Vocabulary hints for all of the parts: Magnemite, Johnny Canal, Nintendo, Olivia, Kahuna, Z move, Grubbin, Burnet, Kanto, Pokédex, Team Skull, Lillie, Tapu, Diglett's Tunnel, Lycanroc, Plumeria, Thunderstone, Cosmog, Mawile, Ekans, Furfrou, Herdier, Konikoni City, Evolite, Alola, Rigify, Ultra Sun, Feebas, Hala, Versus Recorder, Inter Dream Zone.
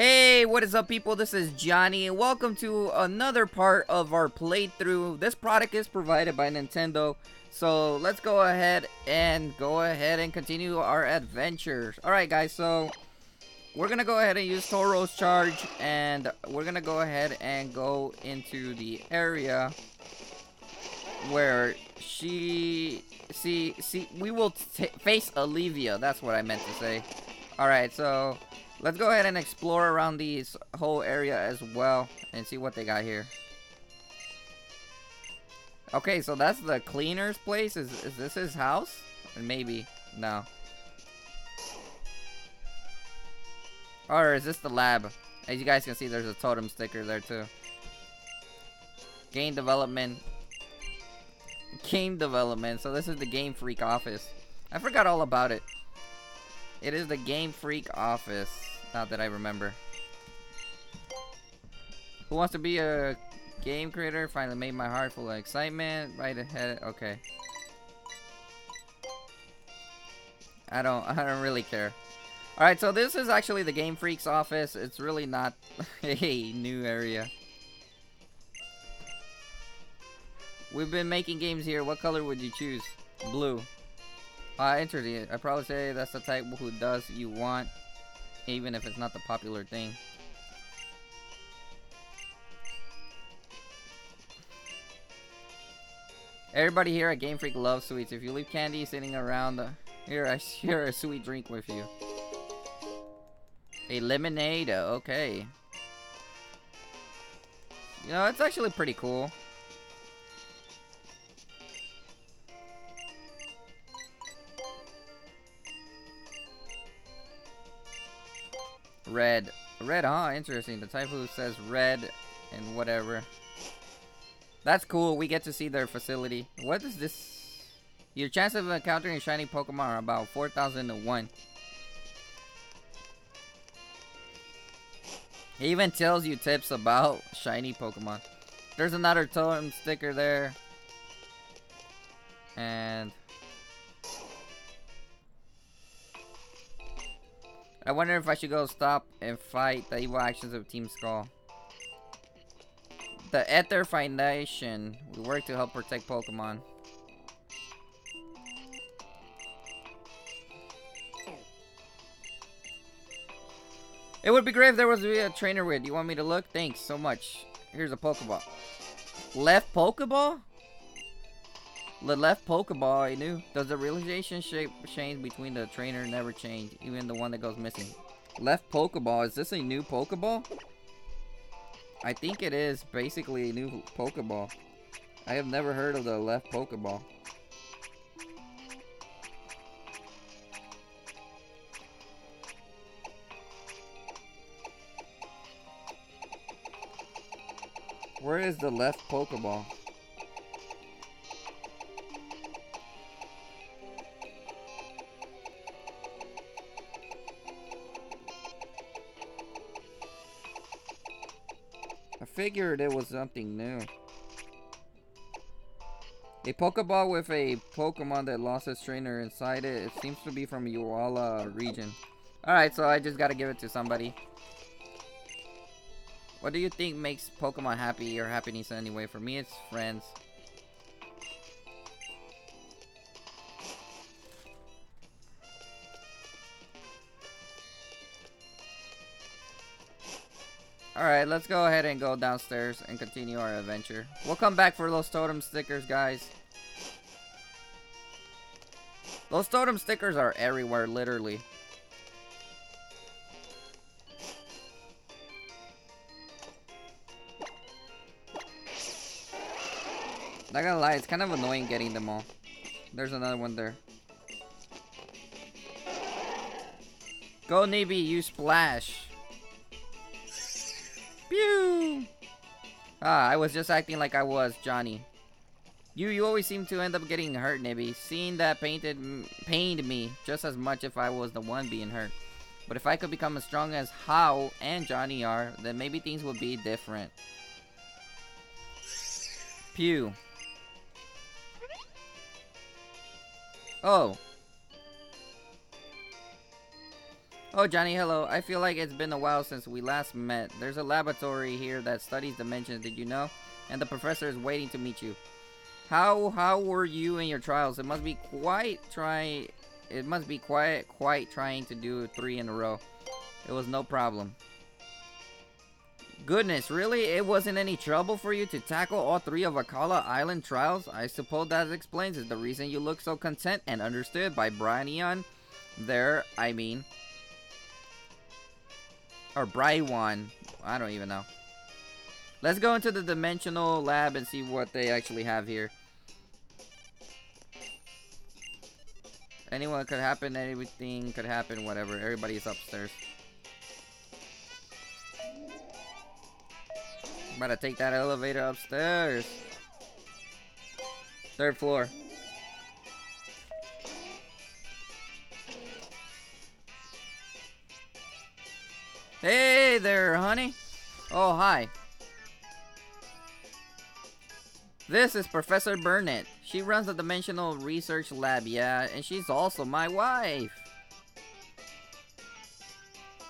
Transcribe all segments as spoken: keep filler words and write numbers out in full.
Hey, what is up, people? This is Johnny, and welcome to another part of our playthrough. This product is provided by Nintendo, so let's go ahead and go ahead and continue our adventures. Alright, guys, so we're gonna go ahead and use Tauros Charge, and we're gonna go ahead and go into the area where she... See, see, we will t face Olivia. That's what I meant to say. Alright, so let's go ahead and explore around this whole area as well and see what they got here. Okay, so that's the cleaner's place. Is, is this his house? Maybe. No. Or is this the lab? As you guys can see, there's a totem sticker there too. Game development. Game development. So this is the Game Freak office. I forgot all about it. It is the Game Freak office. Not that I remember. Who wants to be a game creator? Finally made my heart full of excitement. Right ahead. Okay. I don't. I don't really care. All right. So this is actually the Game Freak's office. It's really not a new area. We've been making games here. What color would you choose? Blue. I entered it. I probably say that's the type who does you want, even if it's not the popular thing. Everybody here at Game Freak loves sweets. If you leave candy sitting around, uh, here I share a sweet drink with you. A lemonade. Okay. You know, it's actually pretty cool. Red. Red, huh? Interesting. The type who says red and whatever. That's cool. We get to see their facility. What is this? Your chance of encountering shiny Pokemon are about four thousand to one. It even tells you tips about shiny Pokemon. There's another totem sticker there. And I wonder if I should go stop and fight the evil actions of Team Skull. The Aether Foundation. We work to help protect Pokemon. It would be great if there was a trainer with. You want me to look? Thanks so much. Here's a Pokeball. Left Pokeball? The left Pokeball I knew. Does the relationship change between the trainer? Never change, even the one that goes missing. Left Pokeball, is this a new Pokeball? I think it is basically a new Pokeball. I have never heard of the left Pokeball. Where is the left Pokeball? Figured it was something new. A Pokeball with a Pokemon that lost its trainer inside it. It seems to be from Alola region. Alright, so I just gotta give it to somebody. What do you think makes Pokemon happy or happiness anyway? For me, it's friends. Alright, let's go ahead and go downstairs and continue our adventure. We'll come back for those totem stickers, guys. Those totem stickers are everywhere, literally. Not gonna lie, it's kind of annoying getting them all. There's another one there. Go, Nebby, you splash. Pew! Ah, I was just acting like I was, Johnny. You you always seem to end up getting hurt, Nebby. Seeing that painted m pained me just as much if I was the one being hurt. But if I could become as strong as Hao and Johnny are, then maybe things would be different. Pew. Oh. Oh, Johnny, hello. I feel like it's been a while since we last met. There's a laboratory here that studies dimensions, did you know? And the professor is waiting to meet you. How how were you in your trials? It must be quite trying. It must be quite quite trying to do three in a row. It was no problem. Goodness, really? It wasn't any trouble for you to tackle all three of Akala Island trials? I suppose that explains it. The reason you look so content and understood by Bryon there, I mean. Or Bryon, I don't even know. Let's go into the dimensional lab and see what they actually have here. Anyone could happen, everything could happen, whatever. Everybody's upstairs. I'm about to take that elevator upstairs. Third floor. Hey there, honey. Oh, hi. This is Professor Burnet. She runs the Dimensional Research Lab, yeah, and she's also my wife.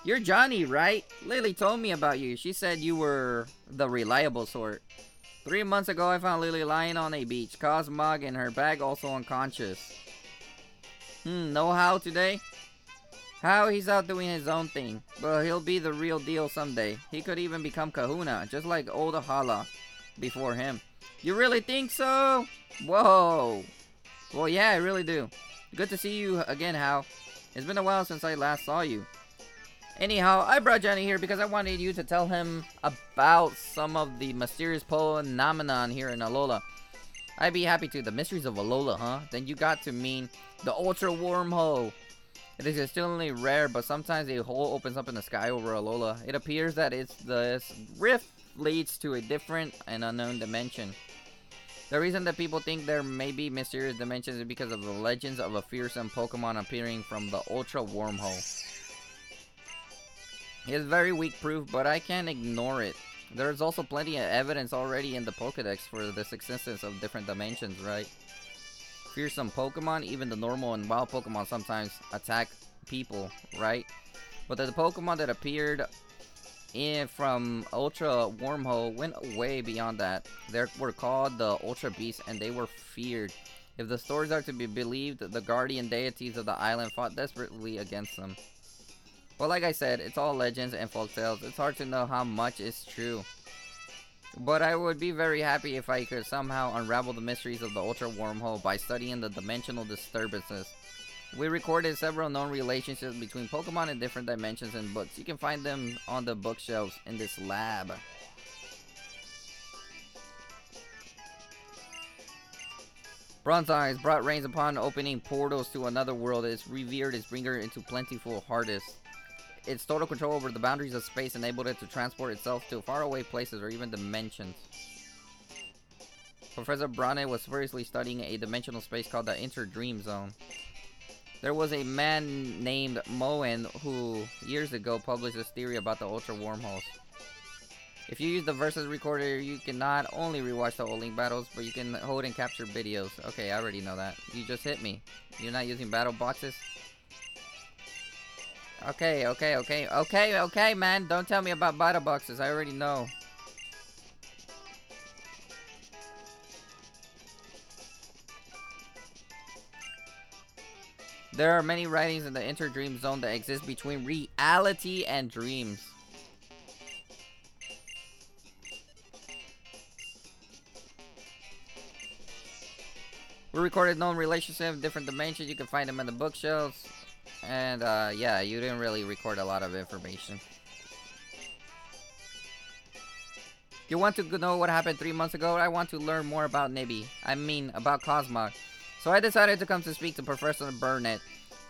You're Johnny, right? Lillie told me about you. She said you were the reliable sort. Three months ago, I found Lillie lying on a beach, Cosmog in her bag, also unconscious. Hmm, know how today? How he's out doing his own thing. Well, he'll be the real deal someday. He could even become Kahuna, just like old Hala before him. You really think so? Whoa. Well, yeah, I really do. Good to see you again, Hal. It's been a while since I last saw you. Anyhow, I brought Johnny here because I wanted you to tell him about some of the mysterious phenomenon here in Alola. I'd be happy to. The mysteries of Alola, huh? Then you got to mean the Ultra Wormhole. It is extremely rare, but sometimes a hole opens up in the sky over Alola. It appears that it's this rift leads to a different and unknown dimension. The reason that people think there may be mysterious dimensions is because of the legends of a fearsome Pokemon appearing from the Ultra Wormhole. It's very weak proof, but I can't ignore it. There is also plenty of evidence already in the Pokédex for this existence of different dimensions, right? Fearsome Pokemon, even the normal and wild Pokemon sometimes attack people, right? But the Pokemon that appeared in from Ultra Wormhole went way beyond that. They were called the Ultra Beasts, and they were feared. If the stories are to be believed, the guardian deities of the island fought desperately against them. But like I said, it's all legends and folktales. It's hard to know how much is true. But I would be very happy if I could somehow unravel the mysteries of the Ultra Wormhole by studying the dimensional disturbances. We recorded several known relationships between Pokemon in different dimensions and books. You can find them on the bookshelves in this lab. Bronze Eyes brought rains upon opening portals to another world. It is revered as bringer into plentiful harvests. Its total control over the boundaries of space enabled it to transport itself to faraway places or even dimensions. Professor Brane was seriously studying a dimensional space called the Inter Dream Zone. There was a man named Moen who years ago published this theory about the Ultra Wormholes. If you use the Versus Recorder, you can not only rewatch the old Link battles, but you can hold and capture videos. Okay, I already know that. You just hit me. You're not using battle boxes? Okay, okay, okay, okay, okay, man. Don't tell me about battle boxes. I already know. There are many writings in the Inter-Dream Zone that exist between reality and dreams. We recorded known relationships, different dimensions. You can find them in the bookshelves. And, uh, yeah, you didn't really record a lot of information. You want to know what happened three months ago? I want to learn more about Nebby. I mean, about Cosmog. So I decided to come to speak to Professor Burnet.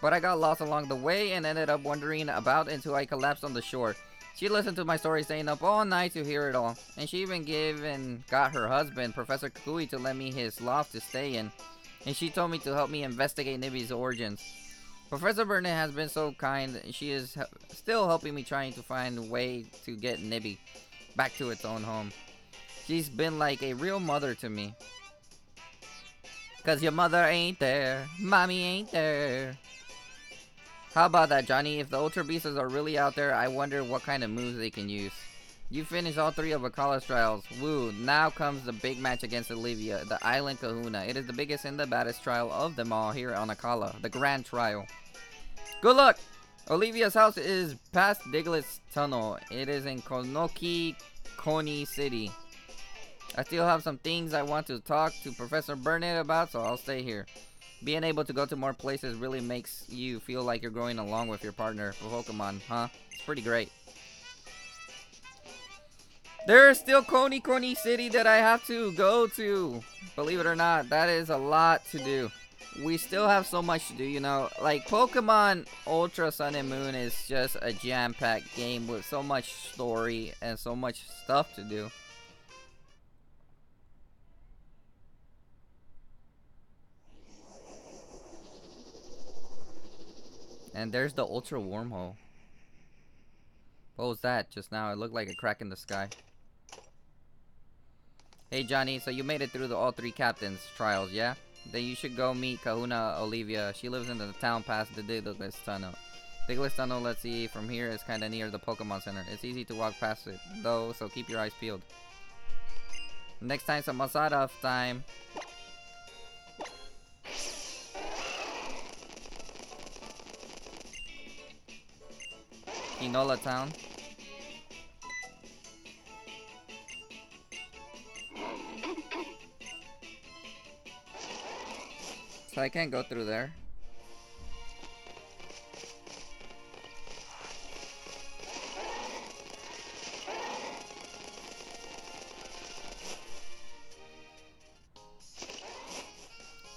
But I got lost along the way and ended up wandering about until I collapsed on the shore. She listened to my story, staying up all night to hear it all. And she even gave and got her husband, Professor Kukui, to lend me his loft to stay in. And she told me to help me investigate Nebby's origins. Professor Burnet has been so kind, she is he still helping me trying to find a way to get Nebby back to its own home. She's been like a real mother to me. Cause your mother ain't there, mommy ain't there. How about that, Johnny? If the Ultra Beasts are really out there, I wonder what kind of moves they can use. You finish all three of Akala's trials. Woo, now comes the big match against Olivia, the Island Kahuna. It is the biggest and the baddest trial of them all here on Akala, the Grand Trial. Good luck! Olivia's house is past Diglett's Tunnel. It is in Konikoni City. I still have some things I want to talk to Professor Burnet about, so I'll stay here. Being able to go to more places really makes you feel like you're growing along with your partner for Pokemon, huh? It's pretty great. There is still Konikoni City that I have to go to. Believe it or not, that is a lot to do. We still have so much to do, you know. Like, Pokemon Ultra Sun and Moon is just a jam-packed game with so much story and so much stuff to do. And there's the Ultra Wormhole. What was that just now? It looked like a crack in the sky. Hey, Johnny, so you made it through the all three captains' trials, yeah? Then you should go meet Kahuna Olivia. She lives in the town past the Diglett's Tunnel. Diglett's Tunnel, let's see, from here is kind of near the Pokemon Center. It's easy to walk past it, though, so keep your eyes peeled. Next time, some Masada time. Enola Town. So I can't go through there.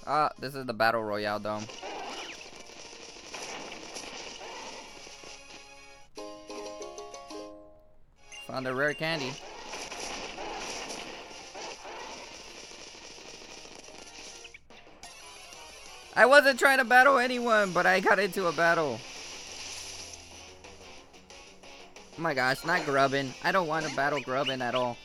Ah, this is the Battle Royale Dome. Found a rare candy. I wasn't trying to battle anyone, but I got into a battle. Oh my gosh, not Grubbin. I don't want to battle Grubbin at all.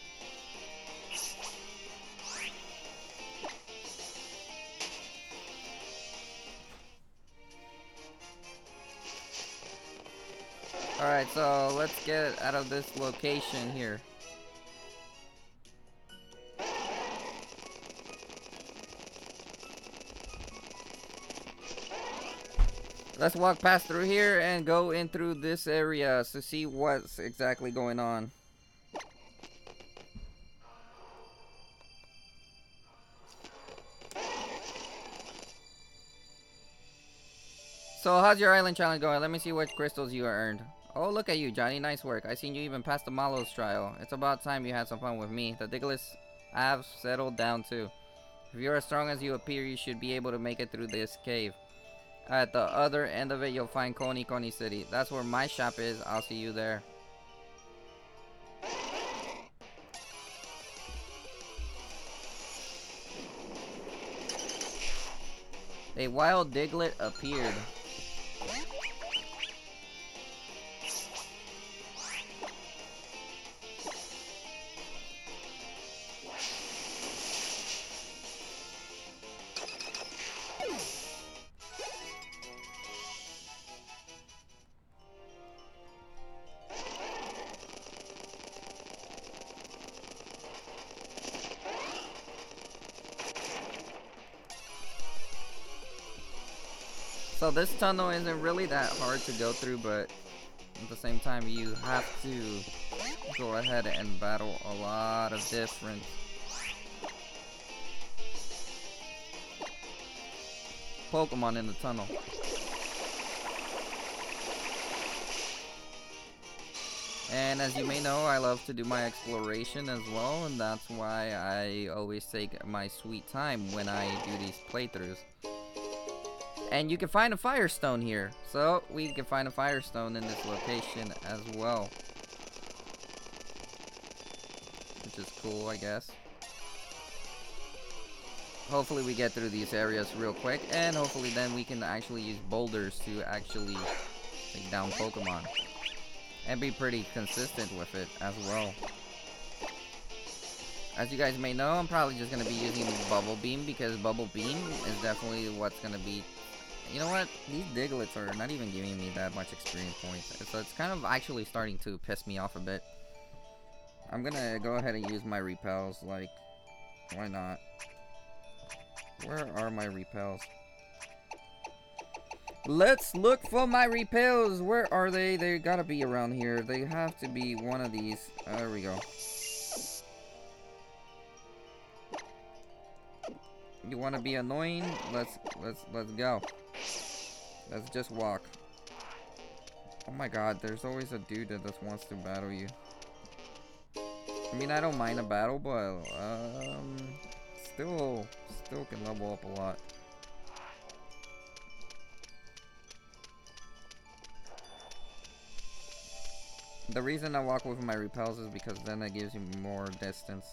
Alright, so let's get out of this location here. Let's walk past through here and go in through this area to see what's exactly going on. So how's your island challenge going? Let me see what crystals you earned. Oh, look at you, Johnny. Nice work. I seen you even past the Malos trial. It's about time you had some fun with me. The Diglett's have settled down too. If you're as strong as you appear, you should be able to make it through this cave. At the other end of it, you'll find Konikoni City. That's where my shop is. I'll see you there. A wild Diglett appeared. So this tunnel isn't really that hard to go through, but at the same time you have to go ahead and battle a lot of different. Pokemon in the tunnel. And as you may know, I love to do my exploration as well, and that's why I always take my sweet time when I do these playthroughs. And you can find a Firestone here. So we can find a Firestone in this location as well. Which is cool, I guess. Hopefully we get through these areas real quick. And hopefully then we can actually use boulders to actually take down Pokemon. And be pretty consistent with it as well. As you guys may know, I'm probably just going to be using Bubble Beam. Because Bubble Beam is definitely what's going to be you know what? These Diglets are not even giving me that much experience points, so it's kind of actually starting to piss me off a bit. I'm gonna go ahead and use my repels, like, why not? Where are my repels? Let's look for my repels! Where are they? They gotta be around here. They have to be one of these. Uh, there we go. You wanna be annoying? Let's let's let's go. Let's just walk. Oh my god, there's always a dude that just wants to battle you. I mean, I don't mind a battle, but um still still can level up a lot. The reason I walk with my repels is because then that gives you more distance.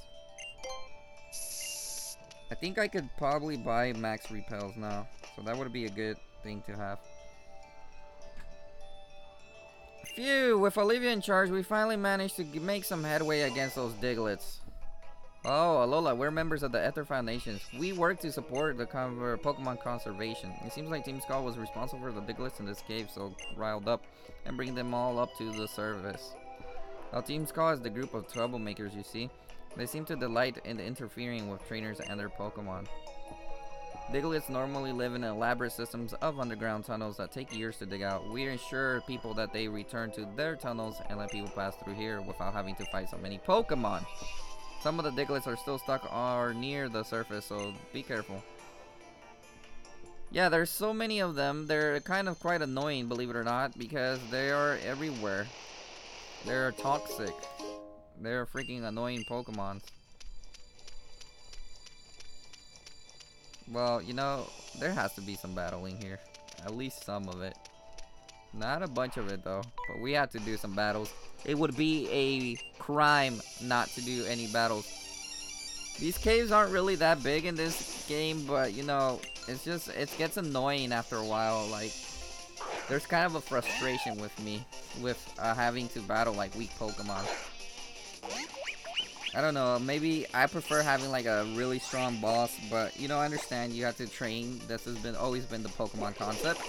I think I could probably buy max repels now, so that would be a good thing to have. Phew! With Olivia in charge, we finally managed to make some headway against those Diglets. Oh, Alola, we're members of the Aether Foundation. We work to support the con Pokemon conservation. It seems like Team Skull was responsible for the Diglets in this cave, so riled up and bring them all up to the surface. Now, Team Skull is the group of troublemakers, you see. They seem to delight in interfering with trainers and their Pokemon. Diglets normally live in elaborate systems of underground tunnels that take years to dig out. We ensure people that they return to their tunnels and let people pass through here without having to fight so many Pokemon. Some of the Diglets are still stuck or near the surface, so be careful. Yeah, there's so many of them. They're kind of quite annoying, believe it or not, because they are everywhere. They're toxic. They're freaking annoying Pokemon. Well, you know, there has to be some battling here. At least some of it. Not a bunch of it, though. But we have to do some battles. It would be a crime not to do any battles. These caves aren't really that big in this game, but you know, it's just, it gets annoying after a while. Like, there's kind of a frustration with me with uh, having to battle like weak Pokemon. I don't know, maybe I prefer having like a really strong boss, but you know, I understand you have to train. This has been always been the Pokemon concept.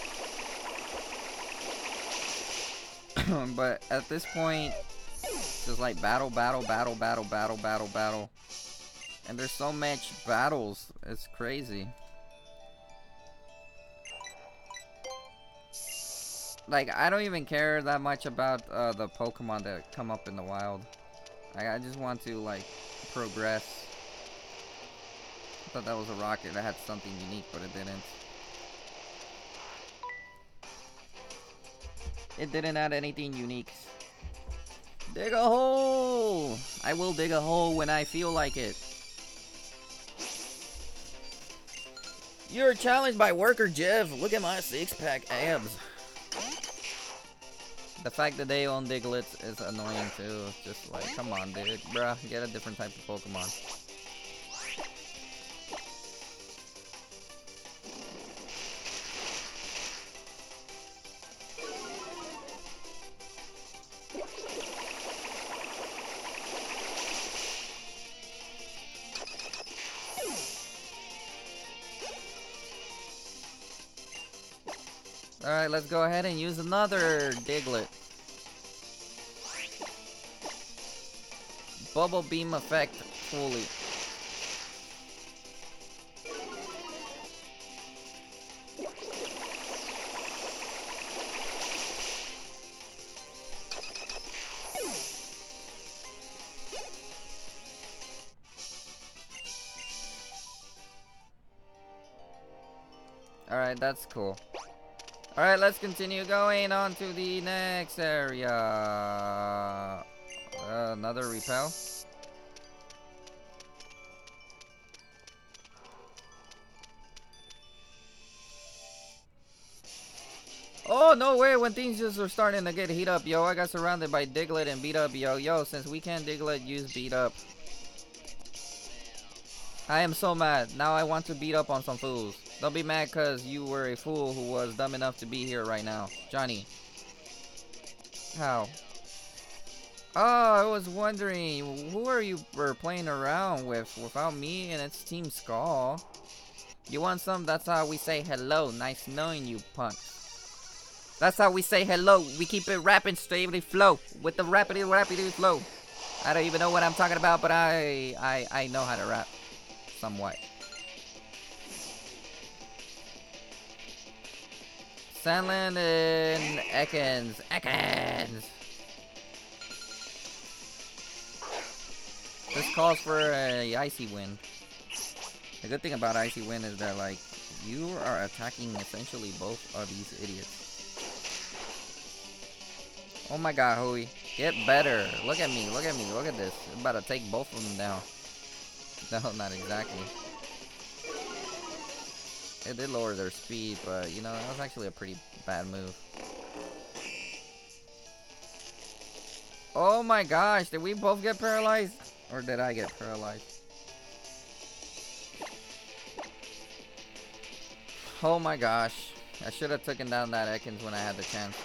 But at this point, just like battle, battle, battle, battle, battle, battle, battle. And there's so much battles, it's crazy. Like, I don't even care that much about uh, the Pokemon that come up in the wild. I, I just want to, like, progress. I thought that was a rocket that had something unique, but it didn't. It didn't add anything unique. Dig a hole! I will dig a hole when I feel like it. You're challenged by worker Jeff. Look at my six-pack abs. The fact that they own Diglets is annoying too. Just like, come on, dude, bruh, get a different type of Pokemon. Alright, let's go ahead and use another Diglett. Bubble beam effect fully. Alright, that's cool. Alright, let's continue going on to the next area. Uh, another repel. Oh, no way, when things just are starting to get heat up, yo. I got surrounded by Diglett and beat up, yo. Yo, since we can't Diglett, use beat up. I am so mad. Now I want to beat up on some fools. Don't be mad because you were a fool who was dumb enough to be here right now. Johnny. How? Oh, I was wondering, who are you were playing around with without me? And it's Team Skull. You want some? That's how we say hello. Nice knowing you, punks. That's how we say hello. We keep it rapid, stably flow. With the rapidly, rapidly flow. I don't even know what I'm talking about, but I, I, I know how to rap. Somewhat. Sandland and Ekans. Ekans! This calls for a Icy Wind. The good thing about Icy Wind is that, like, you are attacking essentially both of these idiots. Oh my god, Hui. Get better. Look at me. Look at me. Look at this. I'm about to take both of them down. No, not exactly. It did lower their speed, but, you know, that was actually a pretty bad move. Oh my gosh, did we both get paralyzed? Or did I get paralyzed? Oh my gosh. I should have taken down that Ekans when I had the chance.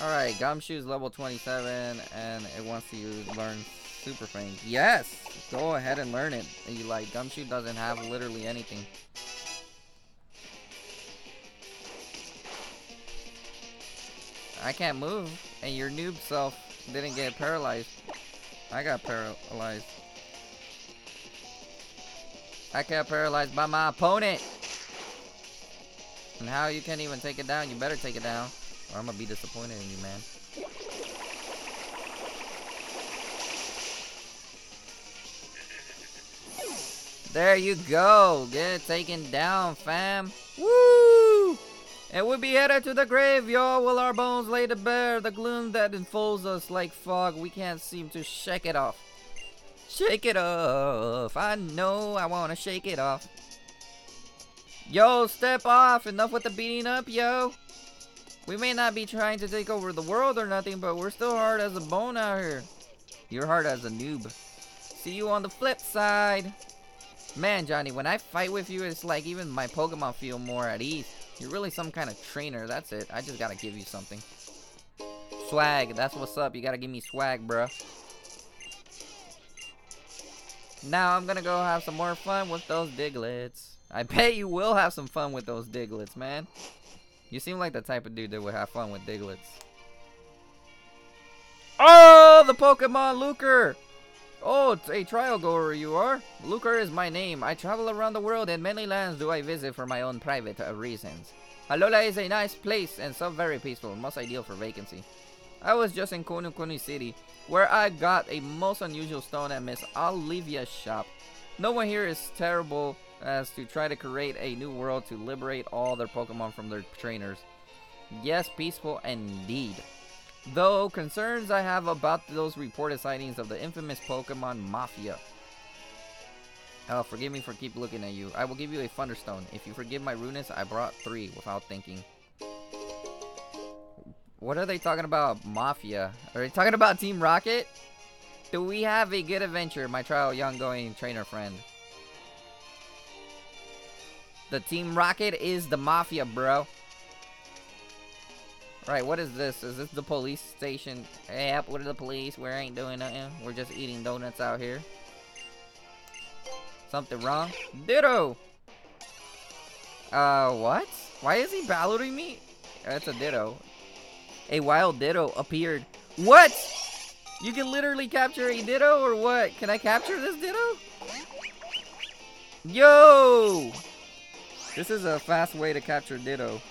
Alright, Gumshoos level twenty-seven, and it wants you to learn Super Fang. Yes! Go ahead and learn it. You like, Gumshoe doesn't have literally anything. I can't move, and your noob self didn't get paralyzed. I got paralyzed. I got paralyzed by my opponent! And how you can't even take it down? You better take it down, or I'm gonna be disappointed in you, man. There you go. Get it taken down, fam. Woo! And we'll be headed to the grave, y'all. Will our bones lay to bare the gloom that enfolds us like fog? We can't seem to shake it off. Shake it off. I know I want to shake it off. Yo, step off. Enough with the beating up, yo. We may not be trying to take over the world or nothing, but we're still hard as a bone out here. You're hard as a noob. See you on the flip side. Man, Johnny, when I fight with you, it's like even my Pokemon feel more at ease. You're really some kind of trainer, that's it. I just gotta give you something. Swag, that's what's up. You gotta give me swag, bruh. Now I'm gonna go have some more fun with those Digletts. I bet you will have some fun with those Digletts, man. You seem like the type of dude that would have fun with Digletts. Oh, the Pokemon Lucre! Oh, a trial goer you are. Lucre is my name. I travel around the world and many lands do I visit for my own private uh, reasons. Alola is a nice place and so very peaceful, most ideal for vacancy. I was just in Konikoni City, where I got a most unusual stone at Miss Olivia's shop. No one here is terrible as to try to create a new world to liberate all their Pokemon from their trainers. Yes, peaceful indeed. Though concerns I have about those reported sightings of the infamous Pokemon Mafia. Oh, forgive me for keep looking at you. I will give you a Thunderstone. If you forgive my rudeness, I brought three without thinking. What are they talking about, Mafia? Are they talking about Team Rocket? Do we have a good adventure, my trial young going trainer friend? The Team Rocket is the Mafia, bro. Right, what is this? Is this the police station? Yep, what are the police? We ain't doing nothing. We're just eating donuts out here. Something wrong? Ditto! Uh, what? Why is he balloting me? That's a Ditto. A wild Ditto appeared. What? You can literally capture a Ditto or what? Can I capture this Ditto? Yo! This is a fast way to capture Ditto.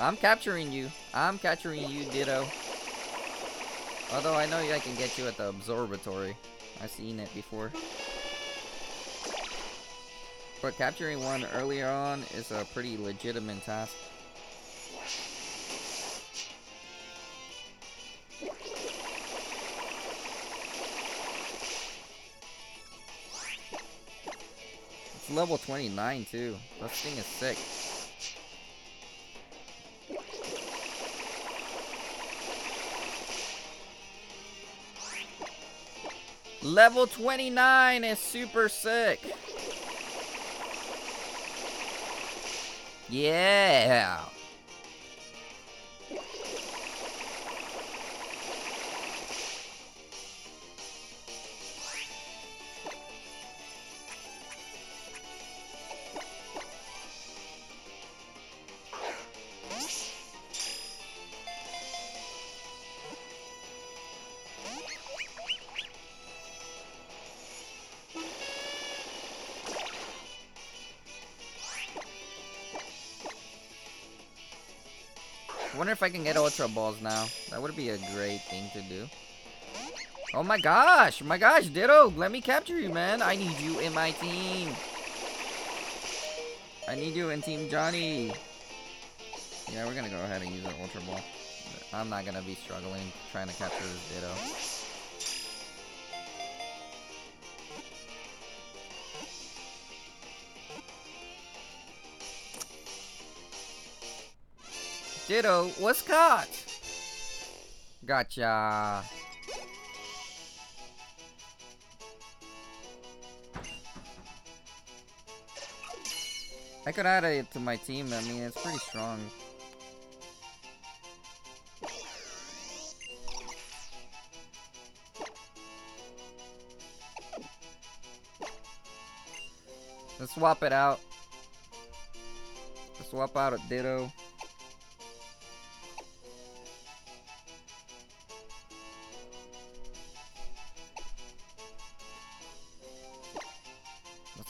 I'm capturing you. I'm capturing you, Ditto. Although I know I can get you at the observatory. I've seen it before. But capturing one earlier on is a pretty legitimate task. It's level twenty-nine too. This thing is sick. Level twenty-nine is super sick. Yeah! I wonder if I can get Ultra Balls now. That would be a great thing to do. Oh my gosh! My gosh, Ditto! Let me capture you, man! I need you in my team! I need you in Team Johnny! Yeah, we're gonna go ahead and use an Ultra Ball. I'm not gonna be struggling trying to capture this Ditto. Ditto was caught! Gotcha! I could add it to my team, I mean, it's pretty strong. Let's swap it out. Let's swap out a Ditto.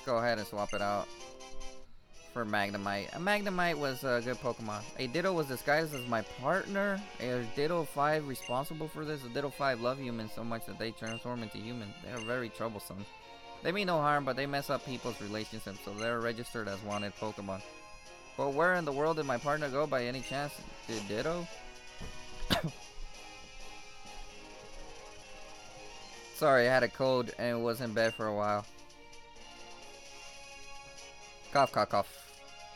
Go ahead and swap it out for Magnemite. A Magnemite was a good Pokemon. A Ditto was disguised as my partner. A Ditto five responsible for this. A Ditto five love humans so much that they transform into humans. They are very troublesome. They mean no harm, but they mess up people's relationships, so they're registered as wanted Pokemon. But where in the world did my partner go by any chance? Did Ditto? Sorry, I had a cold and was in bed for a while. Cough, cough, cough.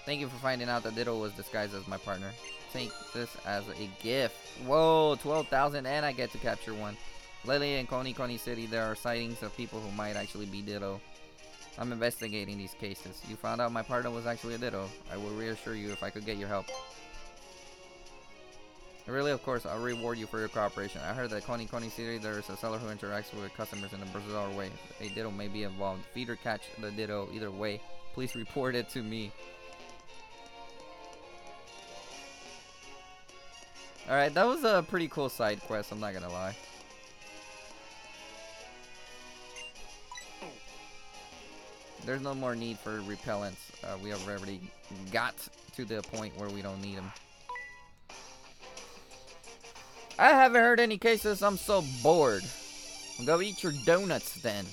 Thank you for finding out that Ditto was disguised as my partner. Take this as a gift. Whoa, twelve thousand and I get to capture one. Lillie and Konikoni City, there are sightings of people who might actually be Ditto. I'm investigating these cases. You found out my partner was actually a Ditto. I will reassure you if I could get your help. Really, of course, I'll reward you for your cooperation. I heard that Konikoni City, there is a seller who interacts with customers in a bizarre way. A Ditto may be involved. Feed or catch the Ditto, either way. Please report it to me. Alright, that was a pretty cool side quest, I'm not gonna lie. There's no more need for repellents. Uh, we have already got to the point where we don't need them. I haven't heard any cases, I'm so bored. Go eat your donuts then.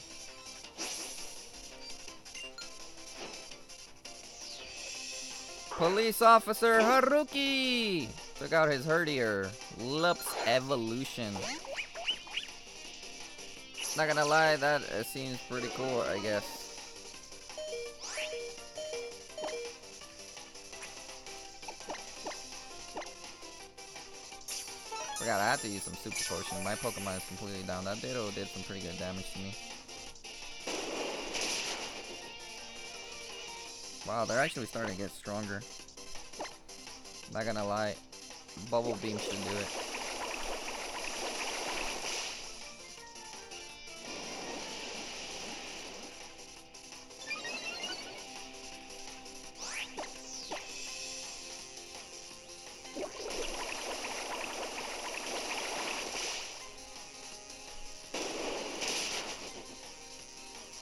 Police Officer Haruki! Took out his herdier. Lups Evolution. Not gonna lie, that uh, seems pretty cool, I guess. Forgot, I have to use some super potion. My Pokemon is completely down. That Ditto did some pretty good damage to me. Wow, they're actually starting to get stronger. Not gonna lie, Bubble Beam should do it.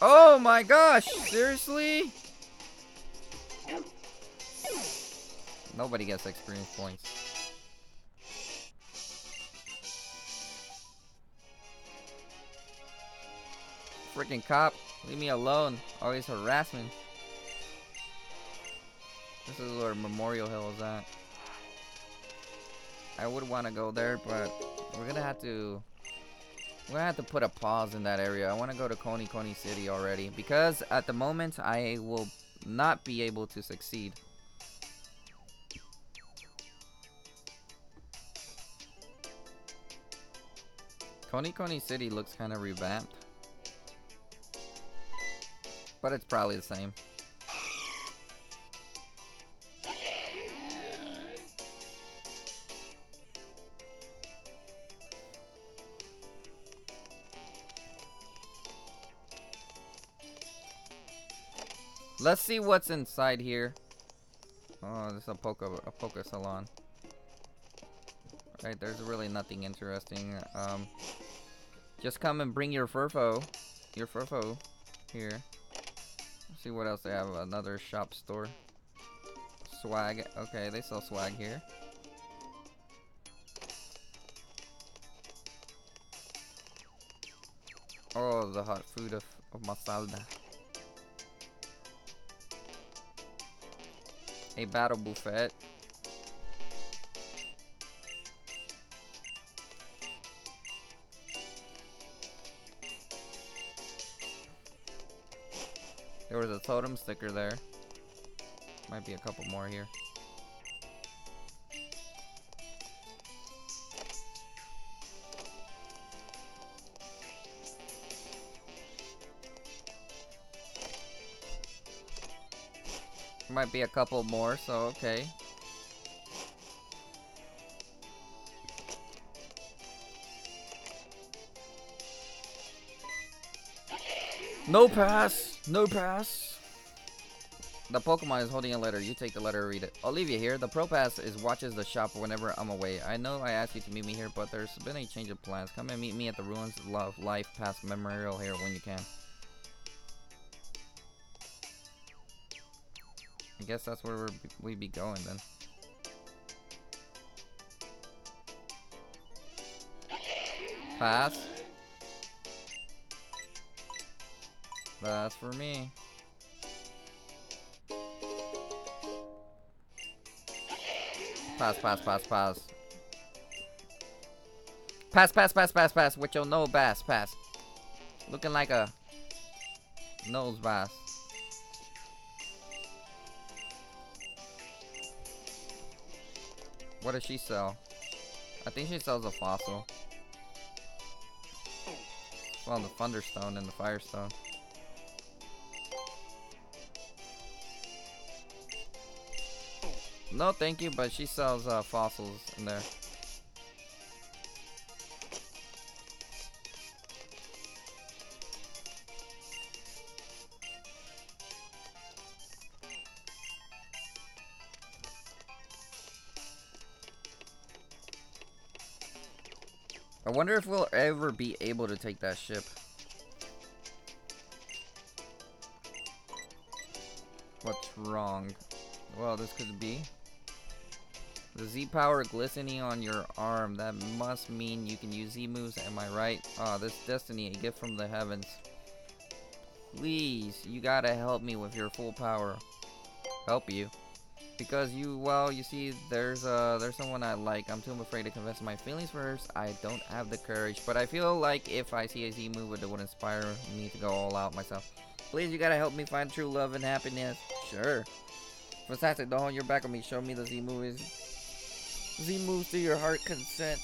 Oh my gosh, seriously? Nobody gets experience points. Freaking cop, leave me alone. Always harassment. This is where Memorial Hill is at. I would want to go there, but we're gonna have to. We're gonna have to put a pause in that area. I want to go to Konikoni City already because at the moment I will not be able to succeed. Konikoni City looks kind of revamped, but it's probably the same. Let's see what's inside here. Oh, there's a poke a poke salon. Right, there's really nothing interesting. Um, just come and bring your Furfrou, your Furfrou here. Let's see what else they have. Another shop store. Swag. Okay, they sell swag here. Oh, the hot food of, of Masalda. A battle buffet. There was a totem sticker there. Might be a couple more here. Might be a couple more, so okay. No pass! No pass! The Pokemon is holding a letter. You take the letter and read it. Olivia here. The Pro Pass is watches the shop whenever I'm away. I know I asked you to meet me here, but there's been a change of plans. Come and meet me at the Ruins of Life Past Memorial here when you can. I guess that's where we're, we'd be going then. Pass. That's for me. Pass, pass, pass, pass. Pass, pass, pass, pass, pass. With your no bass, pass. Looking like a nose bass. What does she sell? I think she sells a fossil. Well, the Thunderstone and the Firestone. No, thank you, but she sells uh, fossils in there. I wonder if we'll ever be able to take that ship. What's wrong? Well, this could be. The Z power glistening on your arm. That must mean you can use Z moves, am I right? Ah, oh, this destiny, a gift from the heavens. Please, you gotta help me with your full power. Help you. Because you, well, you see, there's uh, there's someone I like. I'm too afraid to confess my feelings first. I don't have the courage, but I feel like if I see a Z move, it would inspire me to go all out myself. Please, you gotta help me find true love and happiness. Sure. Fantastic, don't hold your back on me. Show me the Z moves. Z moves through your heart consent.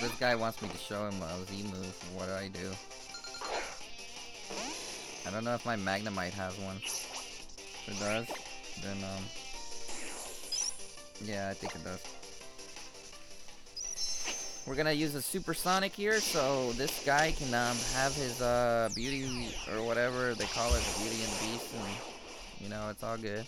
This guy wants me to show him a Z move. What do I do? I don't know if my Magnemite has one. If it does, then um... yeah, I think it does. We're gonna use a supersonic here, so this guy can um, have his uh, beauty or whatever they call it, Beauty and the Beast, and you know, it's all good.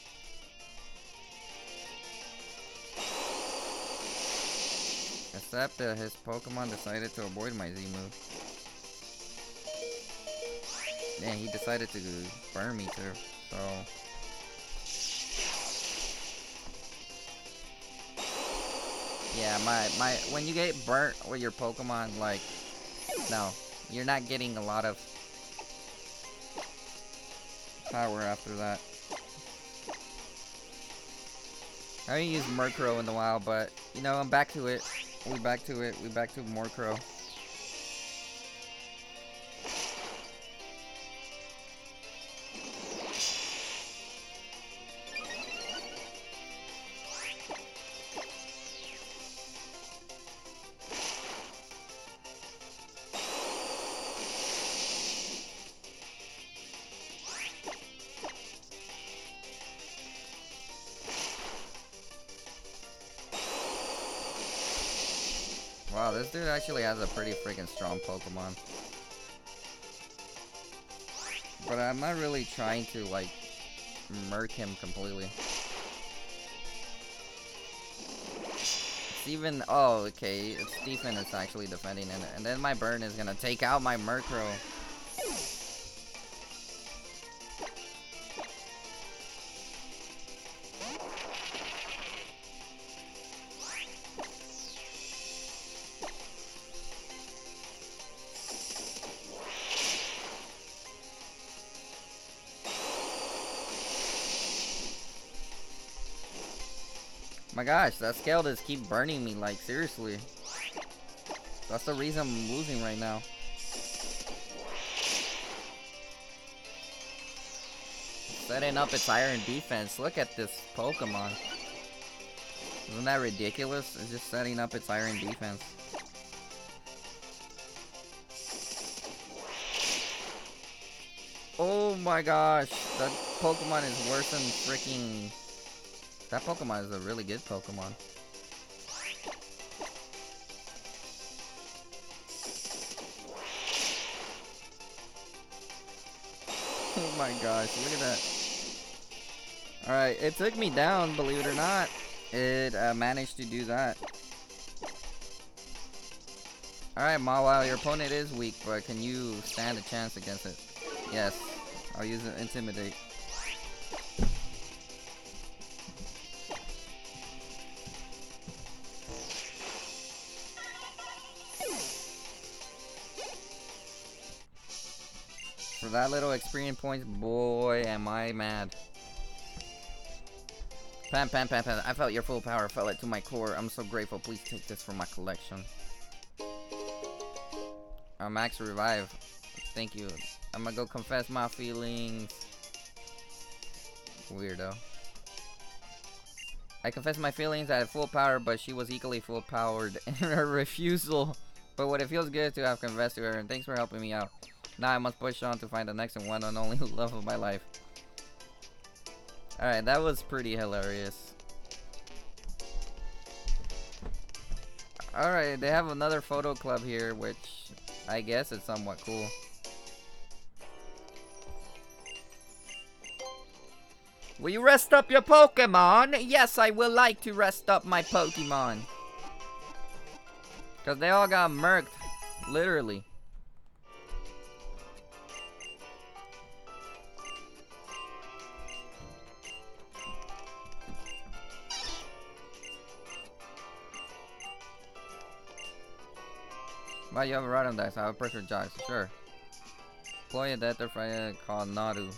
Except uh, his Pokemon decided to avoid my Z move. Yeah, he decided to burn me too, so... Yeah, my, my, when you get burnt with your Pokemon, like, no, you're not getting a lot of power after that. I haven't used Murkrow in a while, but, you know, I'm back to it. We back to it. We back to more crow. Wow, this dude actually has a pretty freaking strong Pokemon. But I'm not really trying to, like, murk him completely. It's even... Oh, okay. It's defense that's actually defending. And, and then my burn is gonna take out my Murkrow. My gosh, that scale just keep burning me, like, seriously. That's the reason I'm losing right now. Setting up its iron defense. Look at this Pokemon. Isn't that ridiculous? It's just setting up its iron defense. Oh my gosh, that Pokemon is worse than freaking... That Pokemon is a really good Pokemon. Oh my gosh, look at that. Alright, it took me down, believe it or not. It uh, managed to do that. Alright, Mawile, your opponent is weak, but can you stand a chance against it? Yes, I'll use an Intimidate. For that little experience points, boy, am I mad. Pam, pam, pam, pam. I felt your full power, felt it to my core. I'm so grateful. Please take this from my collection. Uh, Max Revive. Thank you. I'm gonna go confess my feelings. Weirdo. I confess my feelings. I had full power, but she was equally full powered in her refusal. But what it feels good to have confessed to her, and thanks for helping me out. Now I must push on to find the next and one and only love of my life. Alright, that was pretty hilarious. Alright, they have another photo club here, which I guess is somewhat cool. Will you rest up your Pokemon? Yes, I will like to rest up my Pokemon. Because they all got murked. Literally. Wow, you have a rod on dice. I have a pressure jocks. Sure. Employ a debtor friend called Nadu.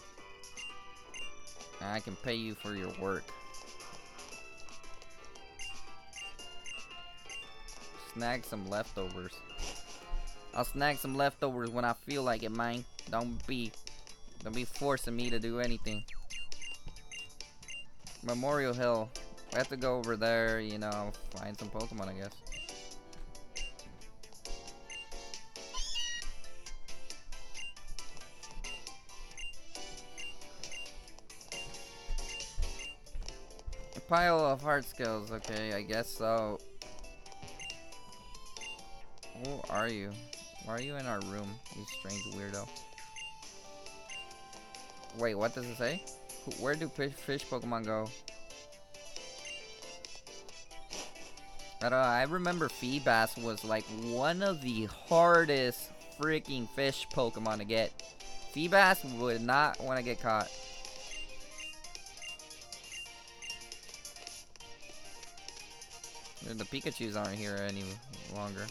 And I can pay you for your work. Snag some leftovers. I'll snag some leftovers when I feel like it, man. Don't be, don't be forcing me to do anything. Memorial Hill. I have to go over there. You know, find some Pokemon, I guess. Pile of hard skills, okay, I guess so. Who are you? Why are you in our room, you strange weirdo? Wait, what does it say? Where do fish Pokemon go? I don't know, I remember Feebas was like one of the hardest freaking fish Pokemon to get. Feebas would not want to get caught. The Pikachus aren't here any longer.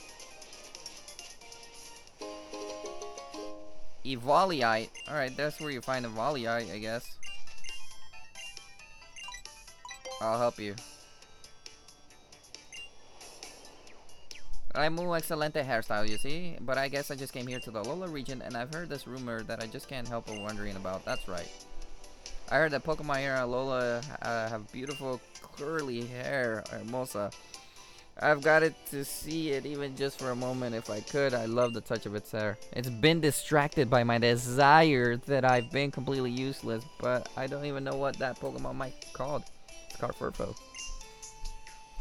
Evoliite. Alright, that's where you find Evoliite, I guess. I'll help you. I'm an excellent hairstyle, you see? But I guess I just came here to the Alola region, and I've heard this rumor that I just can't help but wondering about. That's right. I heard that Pokemon here in Alola uh, have beautiful curly hair, Hermosa. I've got it to see it even just for a moment if I could. I love the touch of its hair. It's been distracted by my desire that I've been completely useless, but I don't even know what that Pokemon might be called. It's called Furfrou.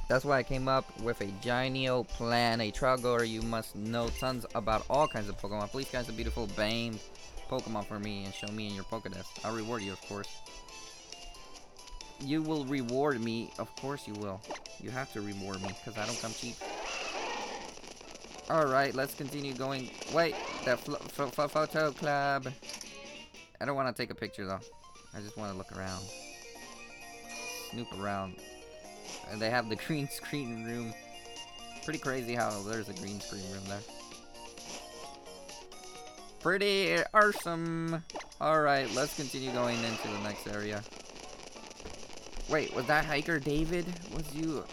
That's why I came up with a genial plan. A trial goer, you must know tons about all kinds of Pokemon. Please catch the beautiful Bamed Pokemon for me and show me in your Pokédex. I'll reward you, of course. You will reward me. Of course you will. You have to reward me, because I don't come cheap. Alright, let's continue going. Wait, that fl fl fl photo club. I don't want to take a picture, though. I just want to look around. Snoop around. And they have the green screen room. Pretty crazy how there's a green screen room there. Pretty awesome. Alright, let's continue going into the next area. Wait, was that hiker David? Was you...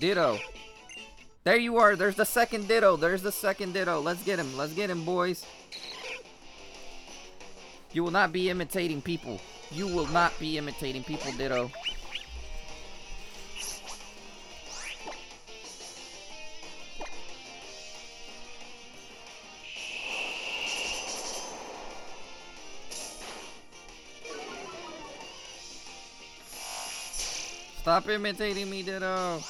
Ditto. There you are. There's the second Ditto. There's the second Ditto. Let's get him. Let's get him, boys. You will not be imitating people. You will not be imitating people, Ditto. Stop imitating me, Ditto.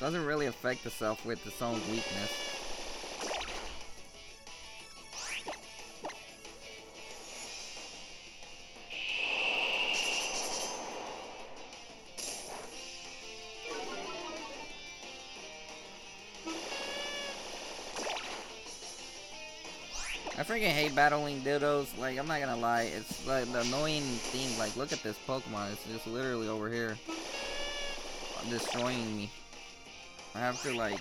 Doesn't really affect itself with its own weakness. I freaking hate battling Dittos. Like, I'm not gonna lie, it's like the annoying thing. Like, look at this Pokemon, it's just literally over here destroying me. I have to, like,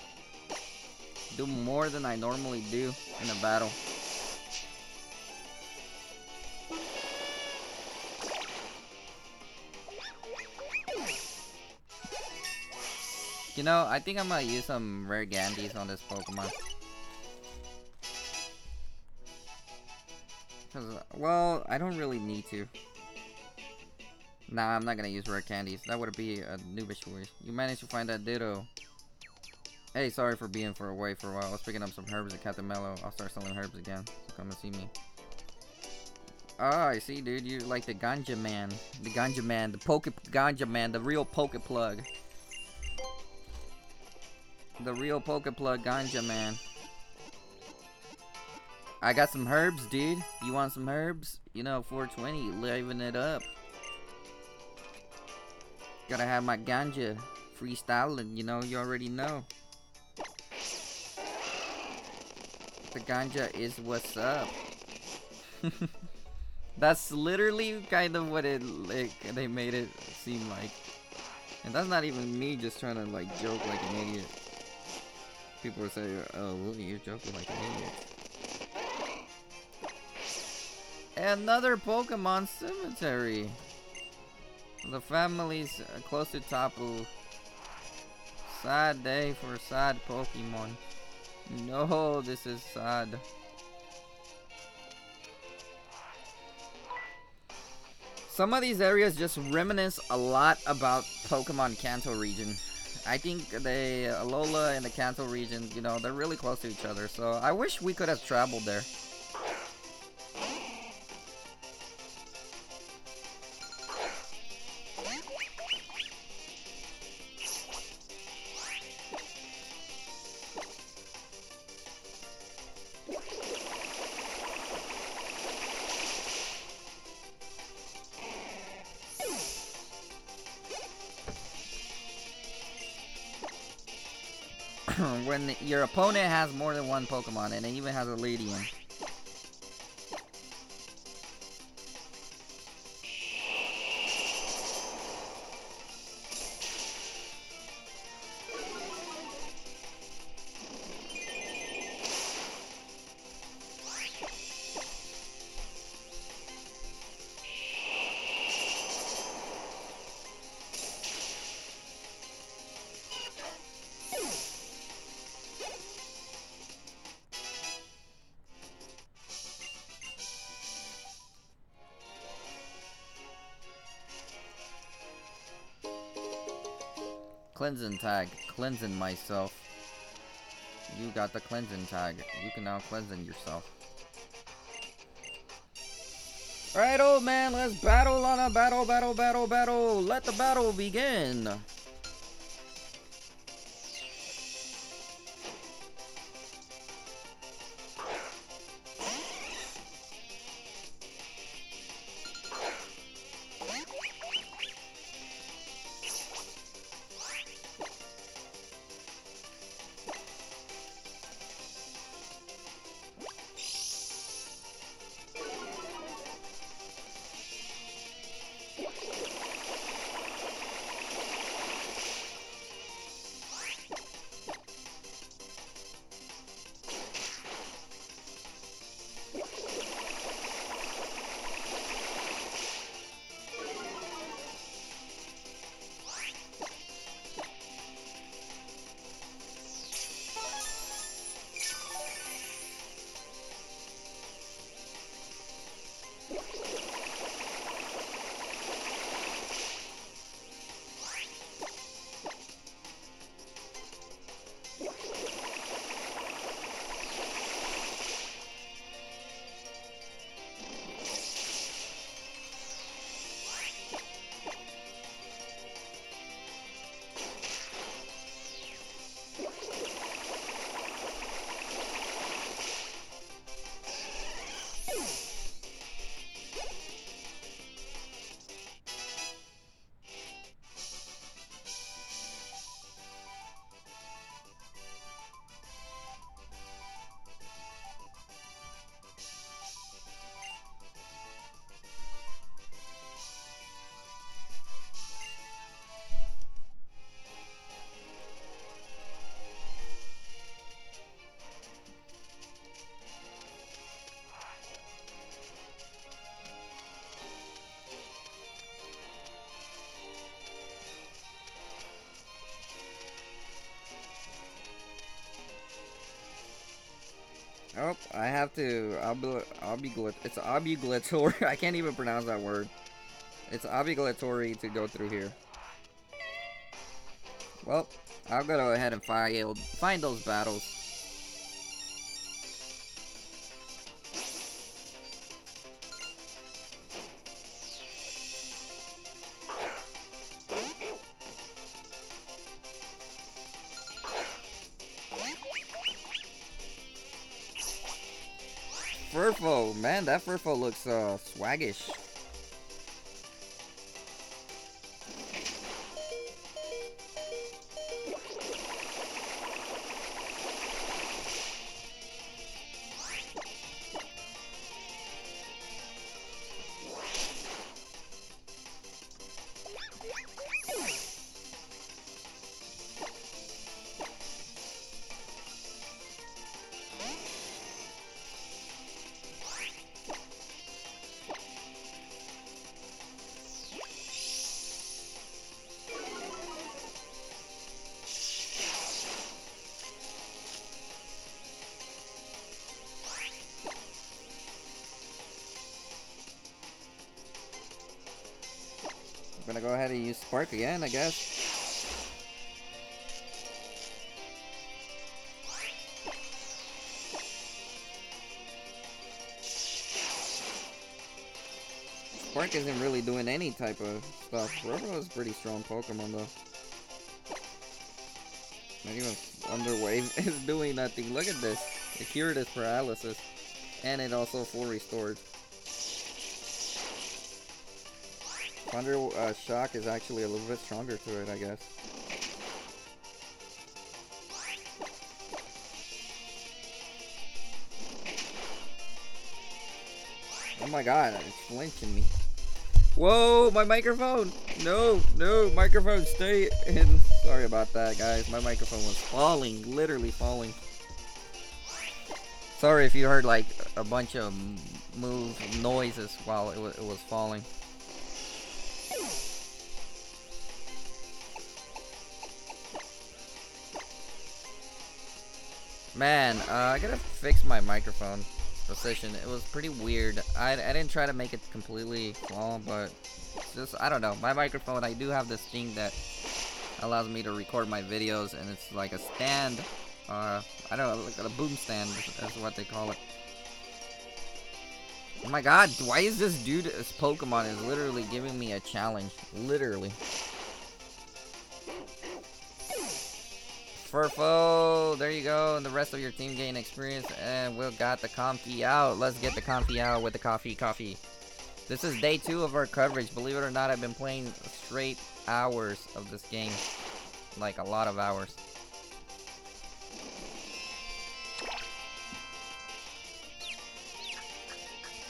do more than I normally do in a battle. You know, I think I'm gonna use some rare Gandhis on this Pokemon. Cause, well, I don't really need to. Nah, I'm not gonna use rare candies. That would be a noobish wish. You managed to find that Ditto. Hey, sorry for being for away for a while. I was picking up some herbs at Catamello. I'll start selling herbs again, so come and see me. Ah, I see, dude. You're like the ganja man. The ganja man. The poke ganja man. The real poke plug. The real poke plug ganja man. I got some herbs, dude. You want some herbs? You know, four twenty. Living it up. Gotta have my ganja. Freestyling, you know. You already know. The ganja is what's up. That's literally kind of what it like they made it seem like, and that's not even me just trying to like joke like an idiot. People would say, "Oh, Lily, you're joking like an idiot." Another Pokemon cemetery. The family's close to Tapu. Sad day for sad Pokemon. No, this is sad. Some of these areas just reminisce a lot about Pokemon Kanto region. I think the Alola and the Kanto region, you know, they're really close to each other. So I wish we could have traveled there. When your opponent has more than one Pokemon, and it even has a Lycanroc. Cleansing tag. Cleansing myself. You got the cleansing tag. You can now cleansing yourself. Alright, old man, let's battle on a battle, battle, battle, battle. Let the battle begin. Oh, I have to. Obligatory. It's obligatory. I can't even pronounce that word. It's obligatory to go through here. Well, I'll go ahead and find find those battles. Furfrou, man, that Furfrou looks uh, swaggish. Gonna go ahead and use Spark again, I guess. Spark isn't really doing any type of stuff. Robo is a pretty strong Pokemon though. Not even Thunderwave is doing nothing. Look at this. It cured his paralysis. And it also full restored. Thunder uh, Shock is actually a little bit stronger to it, I guess. Oh my god, it's flinching me. Whoa, my microphone! No, no, microphone, stay in. Sorry about that, guys. My microphone was falling, literally falling. Sorry if you heard like a bunch of move noises while it, it was falling. Man, uh, I gotta fix my microphone position. It was pretty weird. I, I didn't try to make it completely long, but just, I don't know. My microphone, I do have this thing that allows me to record my videos, and it's like a stand, or I don't know, like a boom stand, that's what they call it. Oh my god, why is this dude, this Pokemon is literally giving me a challenge, literally. Furfrou, there you go, and the rest of your team gain experience, and we'll got the comfy out. Let's get the comfy out with the coffee, coffee. This is day two of our coverage. Believe it or not, I've been playing straight hours of this game, like a lot of hours.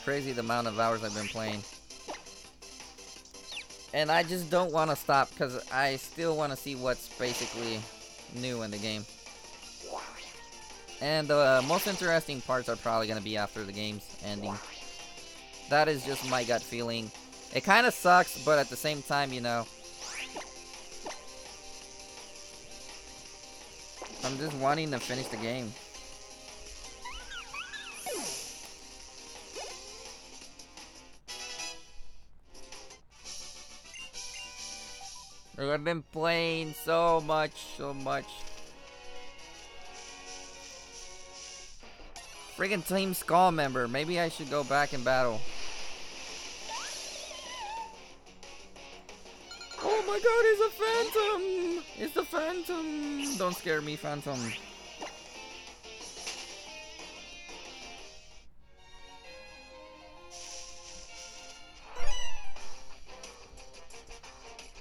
Crazy the amount of hours I've been playing. And I just don't want to stop, because I still want to see what's basically new in the game, and the uh, most interesting parts are probably gonna be after the game's ending. That is just my gut feeling. It kind of sucks, but at the same time, you know, I'm just wanting to finish the game. I've been playing so much, so much. Friggin' Team Skull member. Maybe I should go back and battle. Oh my god, it's a phantom! It's the phantom! Don't scare me, phantom.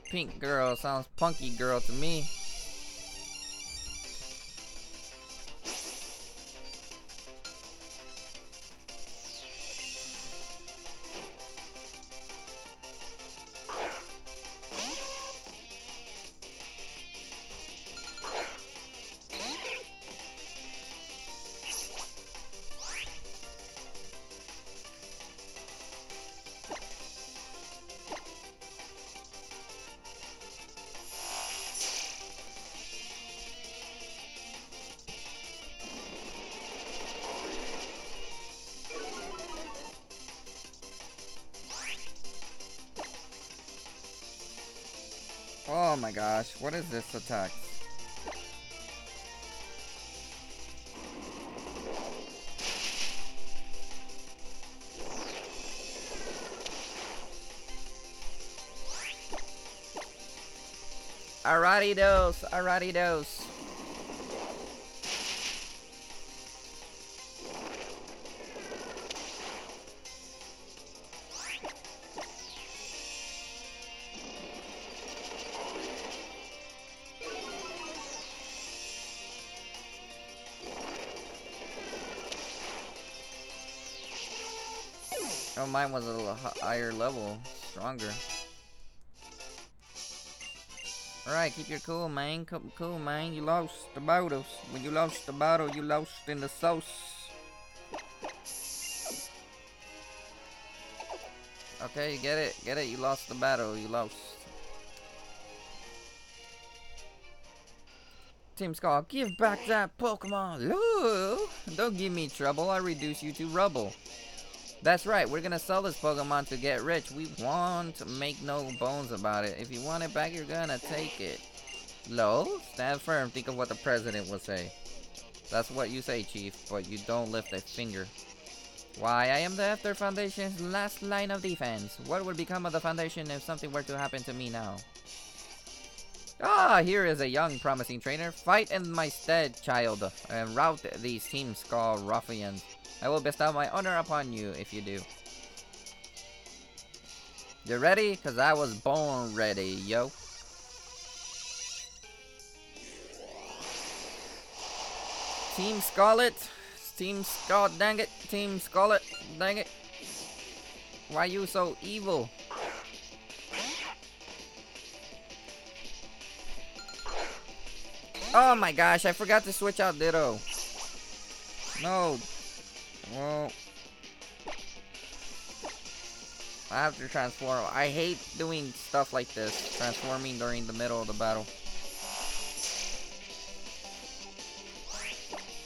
Pink girl sounds punky girl to me. Oh my gosh, what is this attack? Alrighty those, alrighty those. Oh, mine was a little higher level, stronger. Alright, keep your cool, man. Keep it cool, man. You lost the battles. When you lost the battle, you lost in the sauce. Okay, you get it. Get it. You lost the battle. You lost. Team Skull, give back that Pokemon. Ooh, don't give me trouble. I reduce you to rubble. That's right, we're gonna sell this Pokemon to get rich. We won't make no bones about it. If you want it back, you're gonna take it. Lo, stand firm. Think of what the president will say. That's what you say, Chief, but you don't lift a finger. Why, I am the Aether Foundation's last line of defense. What would become of the Foundation if something were to happen to me now? Ah, here is a young, promising trainer. Fight in my stead, child, and rout these Team Skull ruffians. I will bestow my honor upon you if you do. You ready? Cause I was born ready, yo. Team Scarlet, Team Skull, dang it, Team Scarlet, dang it. Why you so evil? Oh my gosh, I forgot to switch out Ditto. No. Well, I have to transform. I hate doing stuff like this, transforming during the middle of the battle,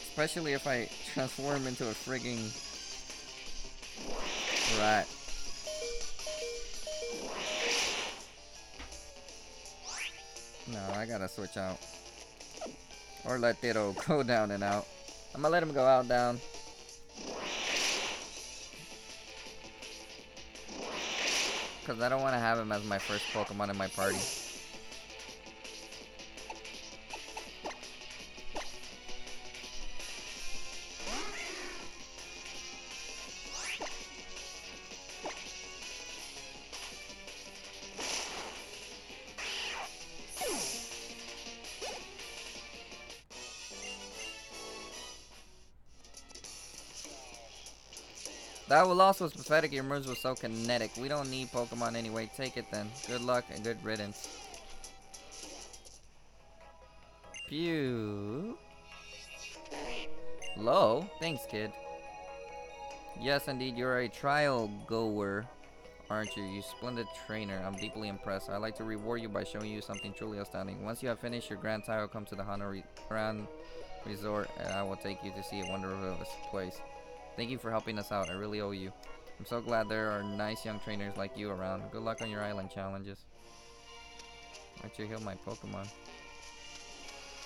especially if I transform into a frigging rat. No, I gotta switch out. Or let Ditto go down and out. I'm gonna let him go out down. Because I don't want to have him as my first Pokemon in my party. That loss was pathetic. Your moves were so kinetic. We don't need Pokemon anyway. Take it then. Good luck and good riddance. Pew. Low. Thanks, kid. Yes, indeed. You're a trial goer, aren't you? You splendid trainer. I'm deeply impressed. I'd like to reward you by showing you something truly astounding. Once you have finished your grand tire, come to the Hana Grand Resort, and I will take you to see a wonderful place. Thank you for helping us out. I really owe you. I'm so glad there are nice young trainers like you around. Good luck on your island challenges. Why don't you heal my Pokemon?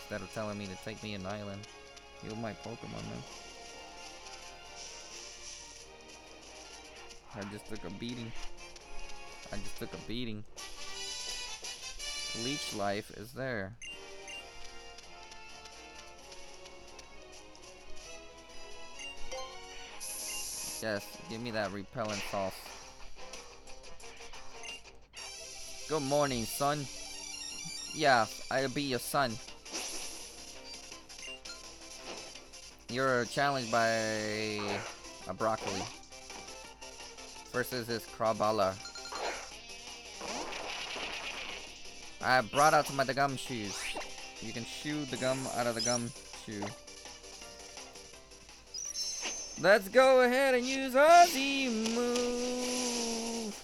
Instead of telling me to take me an island. Heal my Pokemon, man. I just took a beating. I just took a beating. Leech life is there. Yes, give me that repellent sauce. Good morning, son. Yeah, I'll be your son. You're challenged by a broccoli versus his Krabala. I brought out my the gum shoes. You can chew the gum out of the gum shoe. Let's go ahead and use our Z move.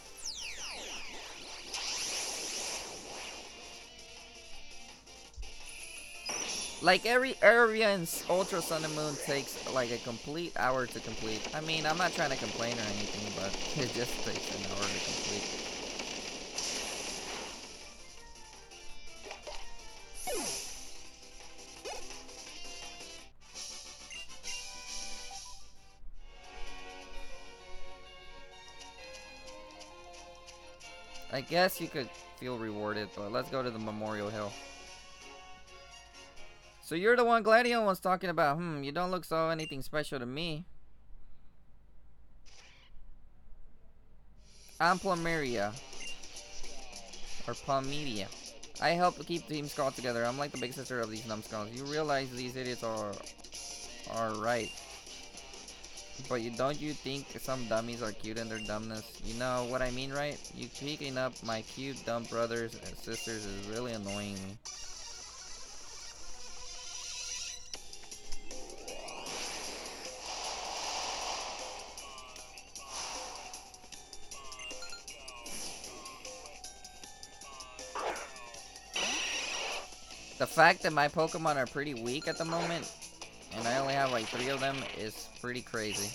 Like every area in Ultra Sun and Moon takes like a complete hour to complete. I mean, I'm not trying to complain or anything, but it just takes an hour to complete. I guess you could feel rewarded, but let's go to the Memorial Hill. So you're the one Gladio was talking about. Hmm, you don't look so anything special to me. I'm Plumeria. Or Plumeria. I help keep Team Skull together. I'm like the big sister of these numbskulls. You realize these idiots are... are right. But you don't you think some dummies are cute in their dumbness? You know what I mean, right? You picking up my cute dumb brothers and sisters is really annoying me. The fact that my Pokemon are pretty weak at the moment, and I only have like three of them, is pretty crazy.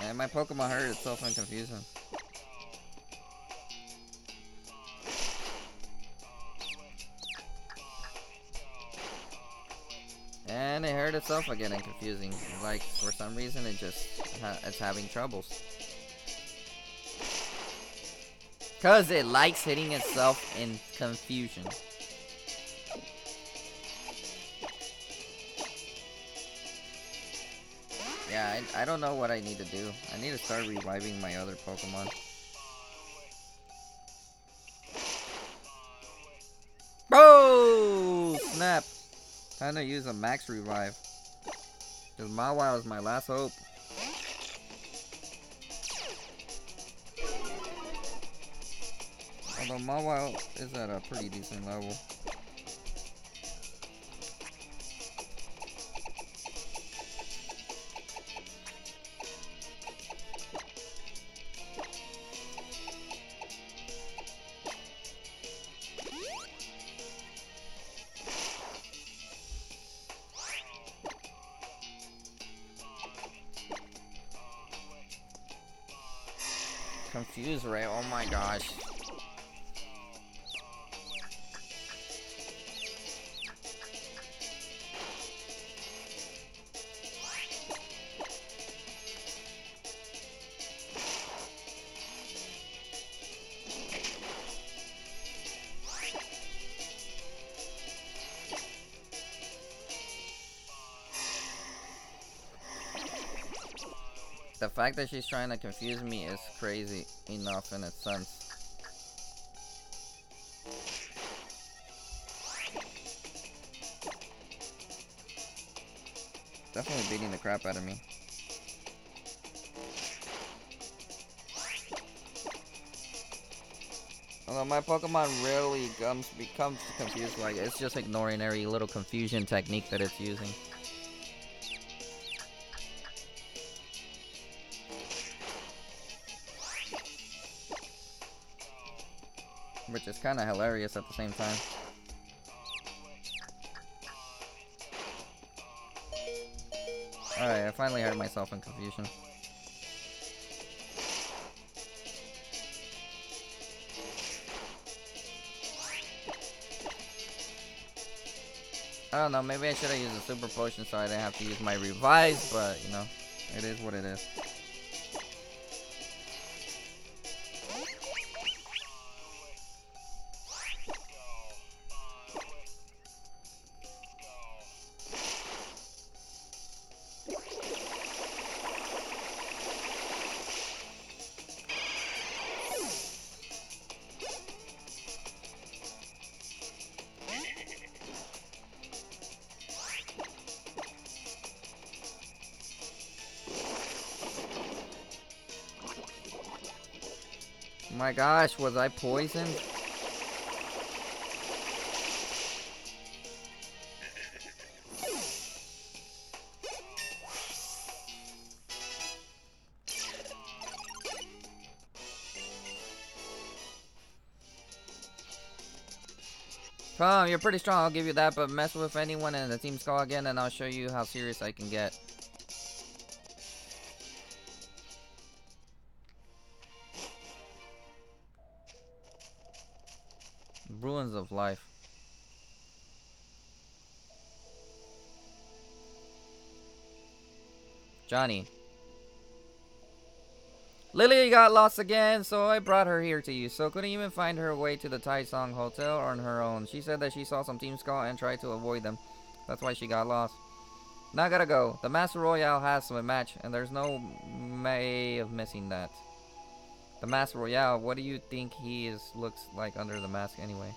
And my Pokemon hurt itself and confused him. And it hurt itself again and confusing. Like, for some reason, it just ha it's having troubles. Cause it likes hitting itself in confusion. Yeah, I, I don't know what I need to do. I need to start reviving my other Pokemon. Oh, snap! Time to use a max revive. Because Mawile is my last hope. Although Mawile is at a pretty decent level. Confuse Ray, oh my gosh. The fact that she's trying to confuse me is crazy enough in its sense. Definitely beating the crap out of me. Although my Pokemon rarely comes, becomes confused like it. It's just ignoring every little confusion technique that it's using. Which is kind of hilarious at the same time. Alright, I finally heard myself in confusion. I don't know, maybe I should have used a super potion so I didn't have to use my revive, but you know, it is what it is. My gosh, was I poisoned? Prom, you're pretty strong, I'll give you that, but mess with anyone in the Team Skull again and I'll show you how serious I can get. Ruins of life. Johnny. Lillie got lost again, so I brought her here to you. So couldn't even find her way to the Taisong Hotel on her own. She said that she saw some Team Skull and tried to avoid them. That's why she got lost. Now I gotta go. The Master Royale has a match, and there's no way of missing that. The Mask Royale, what do you think he is looks like under the mask anyway?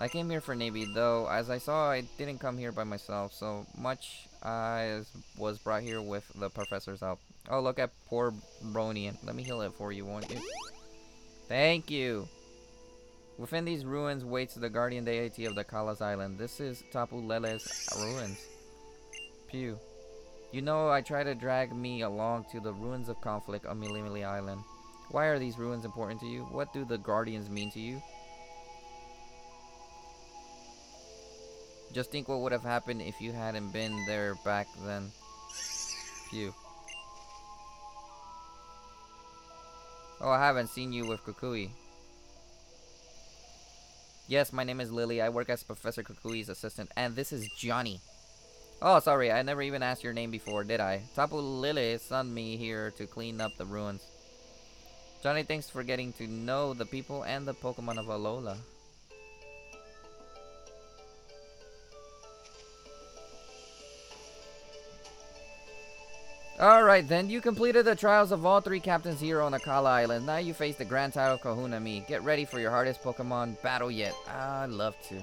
I came here for Nebby, though as I saw I didn't come here by myself, so much I was brought here with the professor's help. Oh, look at poor Bronian. Let me heal it for you, won't you? Thank you! Within these ruins waits the guardian deity of the Akala Island. This is Tapu Lele's ruins. Pew. You know, I try to drag me along to the ruins of conflict on Millimili Island. Why are these ruins important to you? What do the Guardians mean to you? Just think what would have happened if you hadn't been there back then. Phew. Oh, I haven't seen you with Kukui. Yes, my name is Lillie. I work as Professor Kukui's assistant, and this is Johnny. Oh, sorry, I never even asked your name before, did I? Tapu Lillie sent me here to clean up the ruins. Johnny, thanks for getting to know the people and the Pokemon of Alola. Alright then, you completed the trials of all three captains here on Akala Island. Now you face the grand title of Kahuna me. Get ready for your hardest Pokemon battle yet. I'd love to.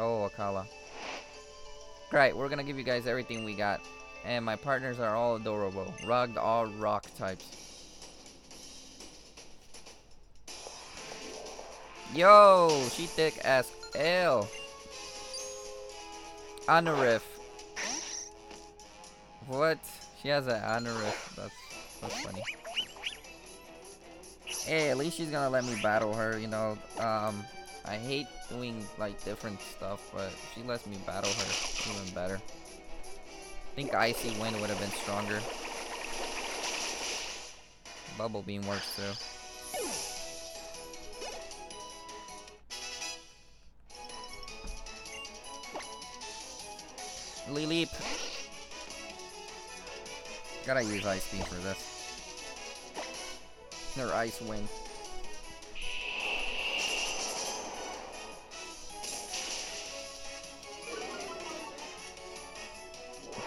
Oh, Akala. Right, we're gonna give you guys everything we got. And my partners are all adorable. Rugged, all rock types. Yo, she thick as hell. Honoriff. What? She has an honoriff. That's, that's funny. Hey, at least she's gonna let me battle her, you know. Um... I hate doing like different stuff, but if she lets me battle her, even better. think Icy Wind would have been stronger. Bubble Beam works though. Leap. Gotta use Ice Beam for this. Or Ice Wind.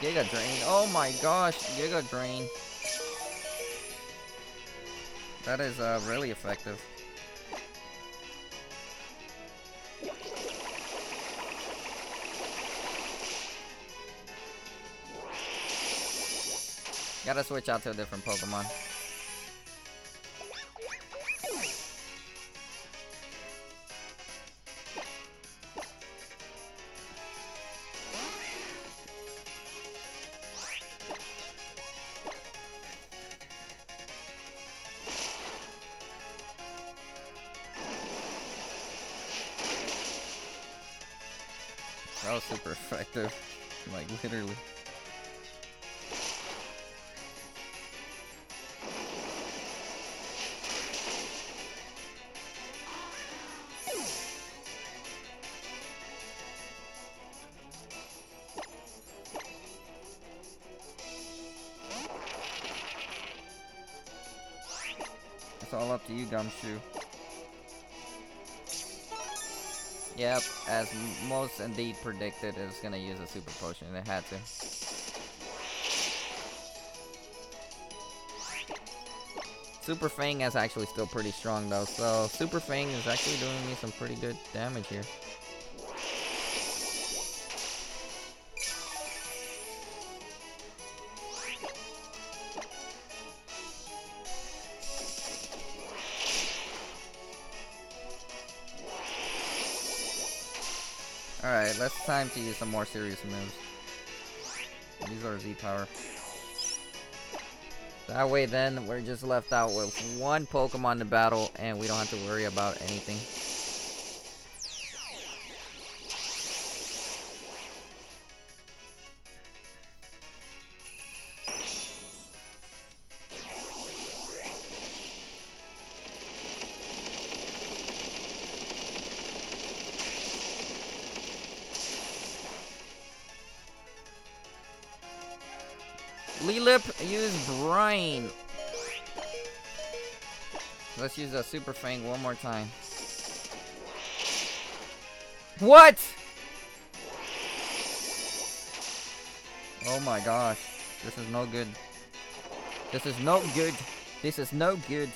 Giga Drain. Oh my gosh, Giga Drain. That is uh, really effective. Gotta switch out to a different Pokemon. That was super effective. Like, literally. You, Gumshoos. Yep, as most indeed predicted, it's gonna use a super potion. It had to. Super Fang is actually still pretty strong though, so Super Fang is actually doing me some pretty good damage here. Alright, let's time to use some more serious moves. Use our Z power. That way then, we're just left out with one Pokemon to battle, and we don't have to worry about anything. Let's use a Super Fang one more time. What? Oh my gosh. This is no good. This is no good. This is no good.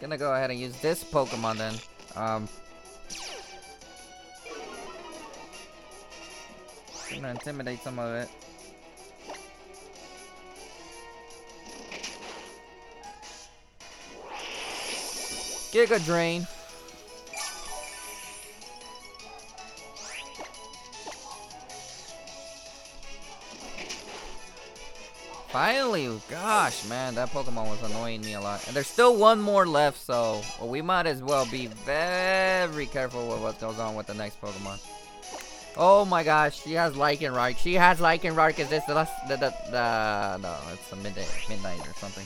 Gonna go ahead and use this Pokemon then. Um. Gonna intimidate some of it. Giga Drain. Finally, gosh, man, that Pokemon was annoying me a lot. And there's still one more left, so well, we might as well be very careful with what goes on with the next Pokemon. Oh my gosh, she has Lycanroc. She has Lycanroc. Is this the last? The, the, the, no, it's the midday, midnight or something.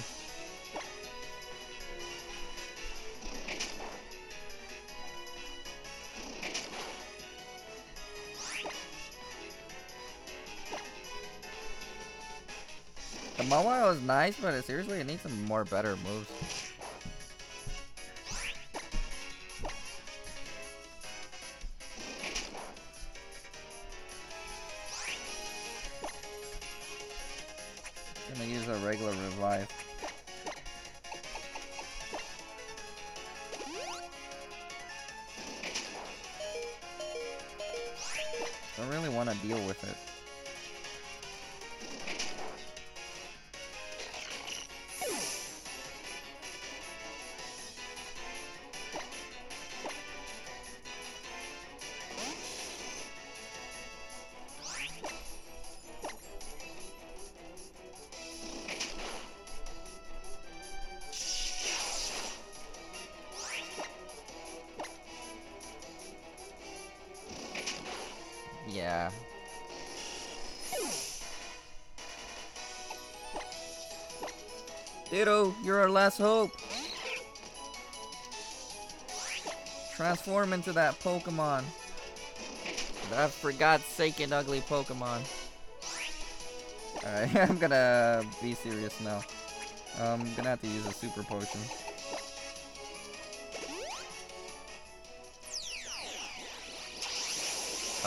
The Mawile is nice, but it, seriously, it needs some more better moves. Gonna use a regular revive. Don't really want to deal with it. yeah. Ditto, you're our last hope. Transform into that Pokemon. That, for God's sake, an ugly Pokemon. Alright, I'm gonna be serious now. I'm um, gonna have to use a super potion.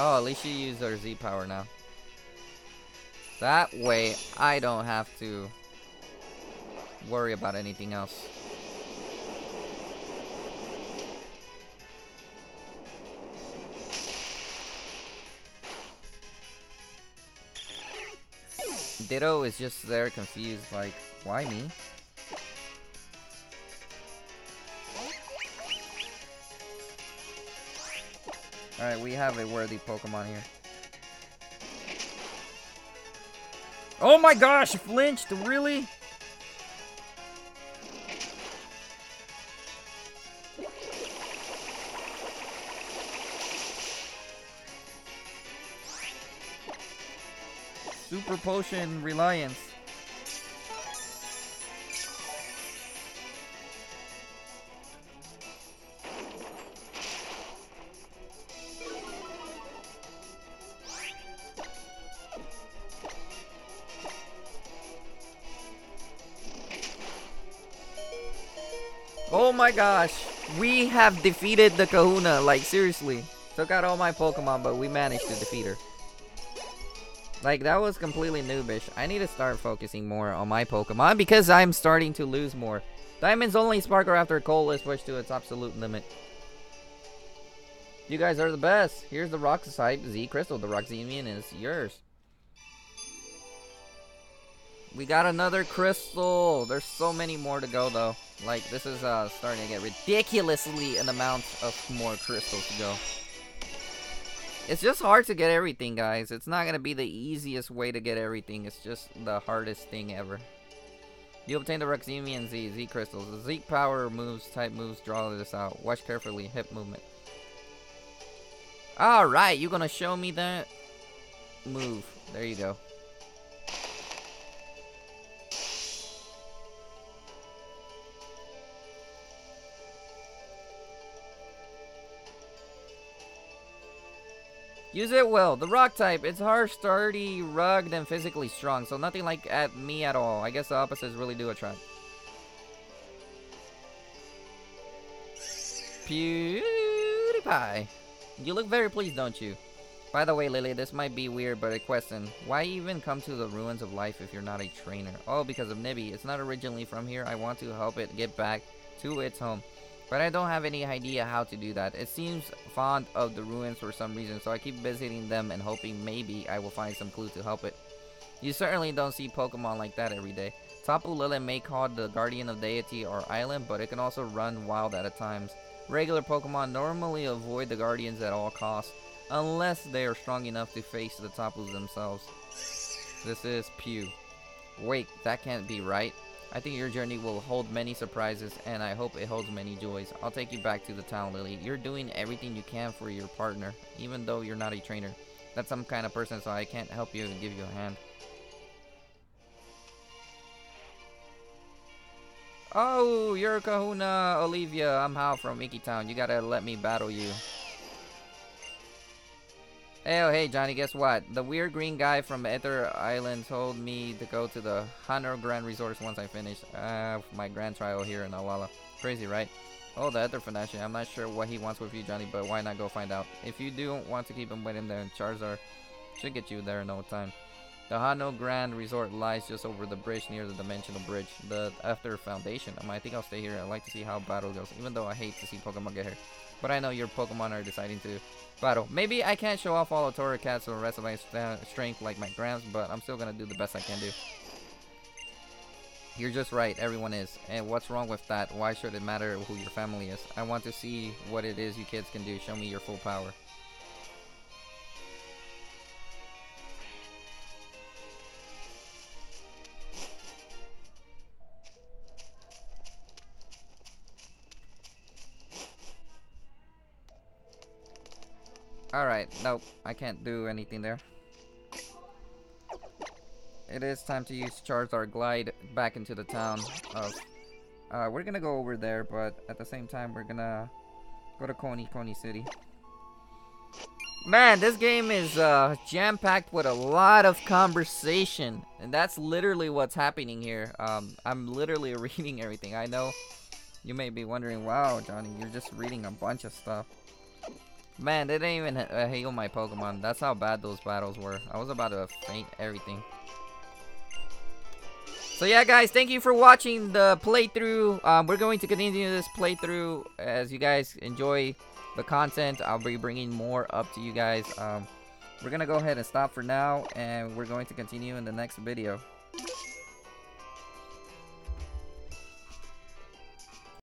Oh, at least she used her Z power now. That way, I don't have to worry about anything else. Ditto is just there confused, like, why me? Alright, we have a worthy Pokemon here. Oh my gosh, it flinched, really? Super Potion Reliance. Oh my gosh, we have defeated the Kahuna, like seriously. Took out all my Pokemon, but we managed to defeat her. Like, that was completely noobish. I need to start focusing more on my Pokemon because I'm starting to lose more. Diamonds only sparkle after coal is pushed to its absolute limit. You guys are the best. Here's the Roxas-type Z Crystal. The Roximian is yours. We got another crystal. There's so many more to go, though. Like, this is uh, starting to get ridiculously an amount of more crystals to go. It's just hard to get everything, guys. It's not going to be the easiest way to get everything. It's just the hardest thing ever. You obtain the Roximian Z, Z crystals. The Z power moves, type moves, draw this out. Watch carefully, hip movement. Alright, you're going to show me that move. There you go. Use it well. The rock type. It's harsh, sturdy, rugged, and physically strong. So nothing like at me at all. I guess the opposites really do attract. PewDiePie. You look very pleased, don't you? By the way, Lillie, this might be weird, but a question. Why even come to the ruins of life if you're not a trainer? Oh, because of Nebby. It's not originally from here. I want to help it get back to its home. But I don't have any idea how to do that. It seems fond of the ruins for some reason, so I keep visiting them and hoping maybe I will find some clue to help it. You certainly don't see Pokemon like that every day. Tapu Lillie may call the guardian of deity or island, but it can also run wild at times. Regular Pokemon normally avoid the guardians at all costs, unless they are strong enough to face the Tapus themselves. This is Pew. Wait, that can't be right. I think your journey will hold many surprises, and I hope it holds many joys. I'll take you back to the town, Lillie. You're doing everything you can for your partner, even though you're not a trainer. That's some kind of person, so I can't help you and give you a hand. Oh, you're Kahuna, Olivia. I'm Hal from Icky Town. You gotta let me battle you. Hey, oh, hey, Johnny, guess what? The weird green guy from Aether Island told me to go to the Hunter Grand Resorts once I finish uh, my grand trial here in Alola. Crazy, right? Oh, the Aether Foundation. I'm not sure what he wants with you, Johnny, but why not go find out? If you don't want to keep him waiting, then Charizard should get you there in no time. The Hunter Grand Resort lies just over the bridge near the Dimensional Bridge. The Aether Foundation. I, mean, I think I'll stay here. I like to see how battle goes, even though I hate to see Pokemon get hurt. But I know your Pokemon are deciding to battle. Maybe I can't show off all of Torrakat's or the rest of my st strength like my Grams, but I'm still gonna do the best I can do. You're just right, everyone is. And what's wrong with that? Why should it matter who your family is? I want to see what it is you kids can do. Show me your full power. Alright, nope, I can't do anything there. It is time to use Charizard Glide back into the town of... Uh, we're gonna go over there, but at the same time, we're gonna go to Konikoni City. Man, this game is uh, jam-packed with a lot of conversation. And that's literally what's happening here. Um, I'm literally reading everything. I know you may be wondering, wow, Johnny, you're just reading a bunch of stuff. Man, they didn't even uh, heal my Pokemon. That's how bad those battles were. I was about to faint everything. So yeah, guys, thank you for watching the playthrough. Um, we're going to continue this playthrough as you guys enjoy the content. I'll be bringing more up to you guys. Um, we're going to go ahead and stop for now, and we're going to continue in the next video.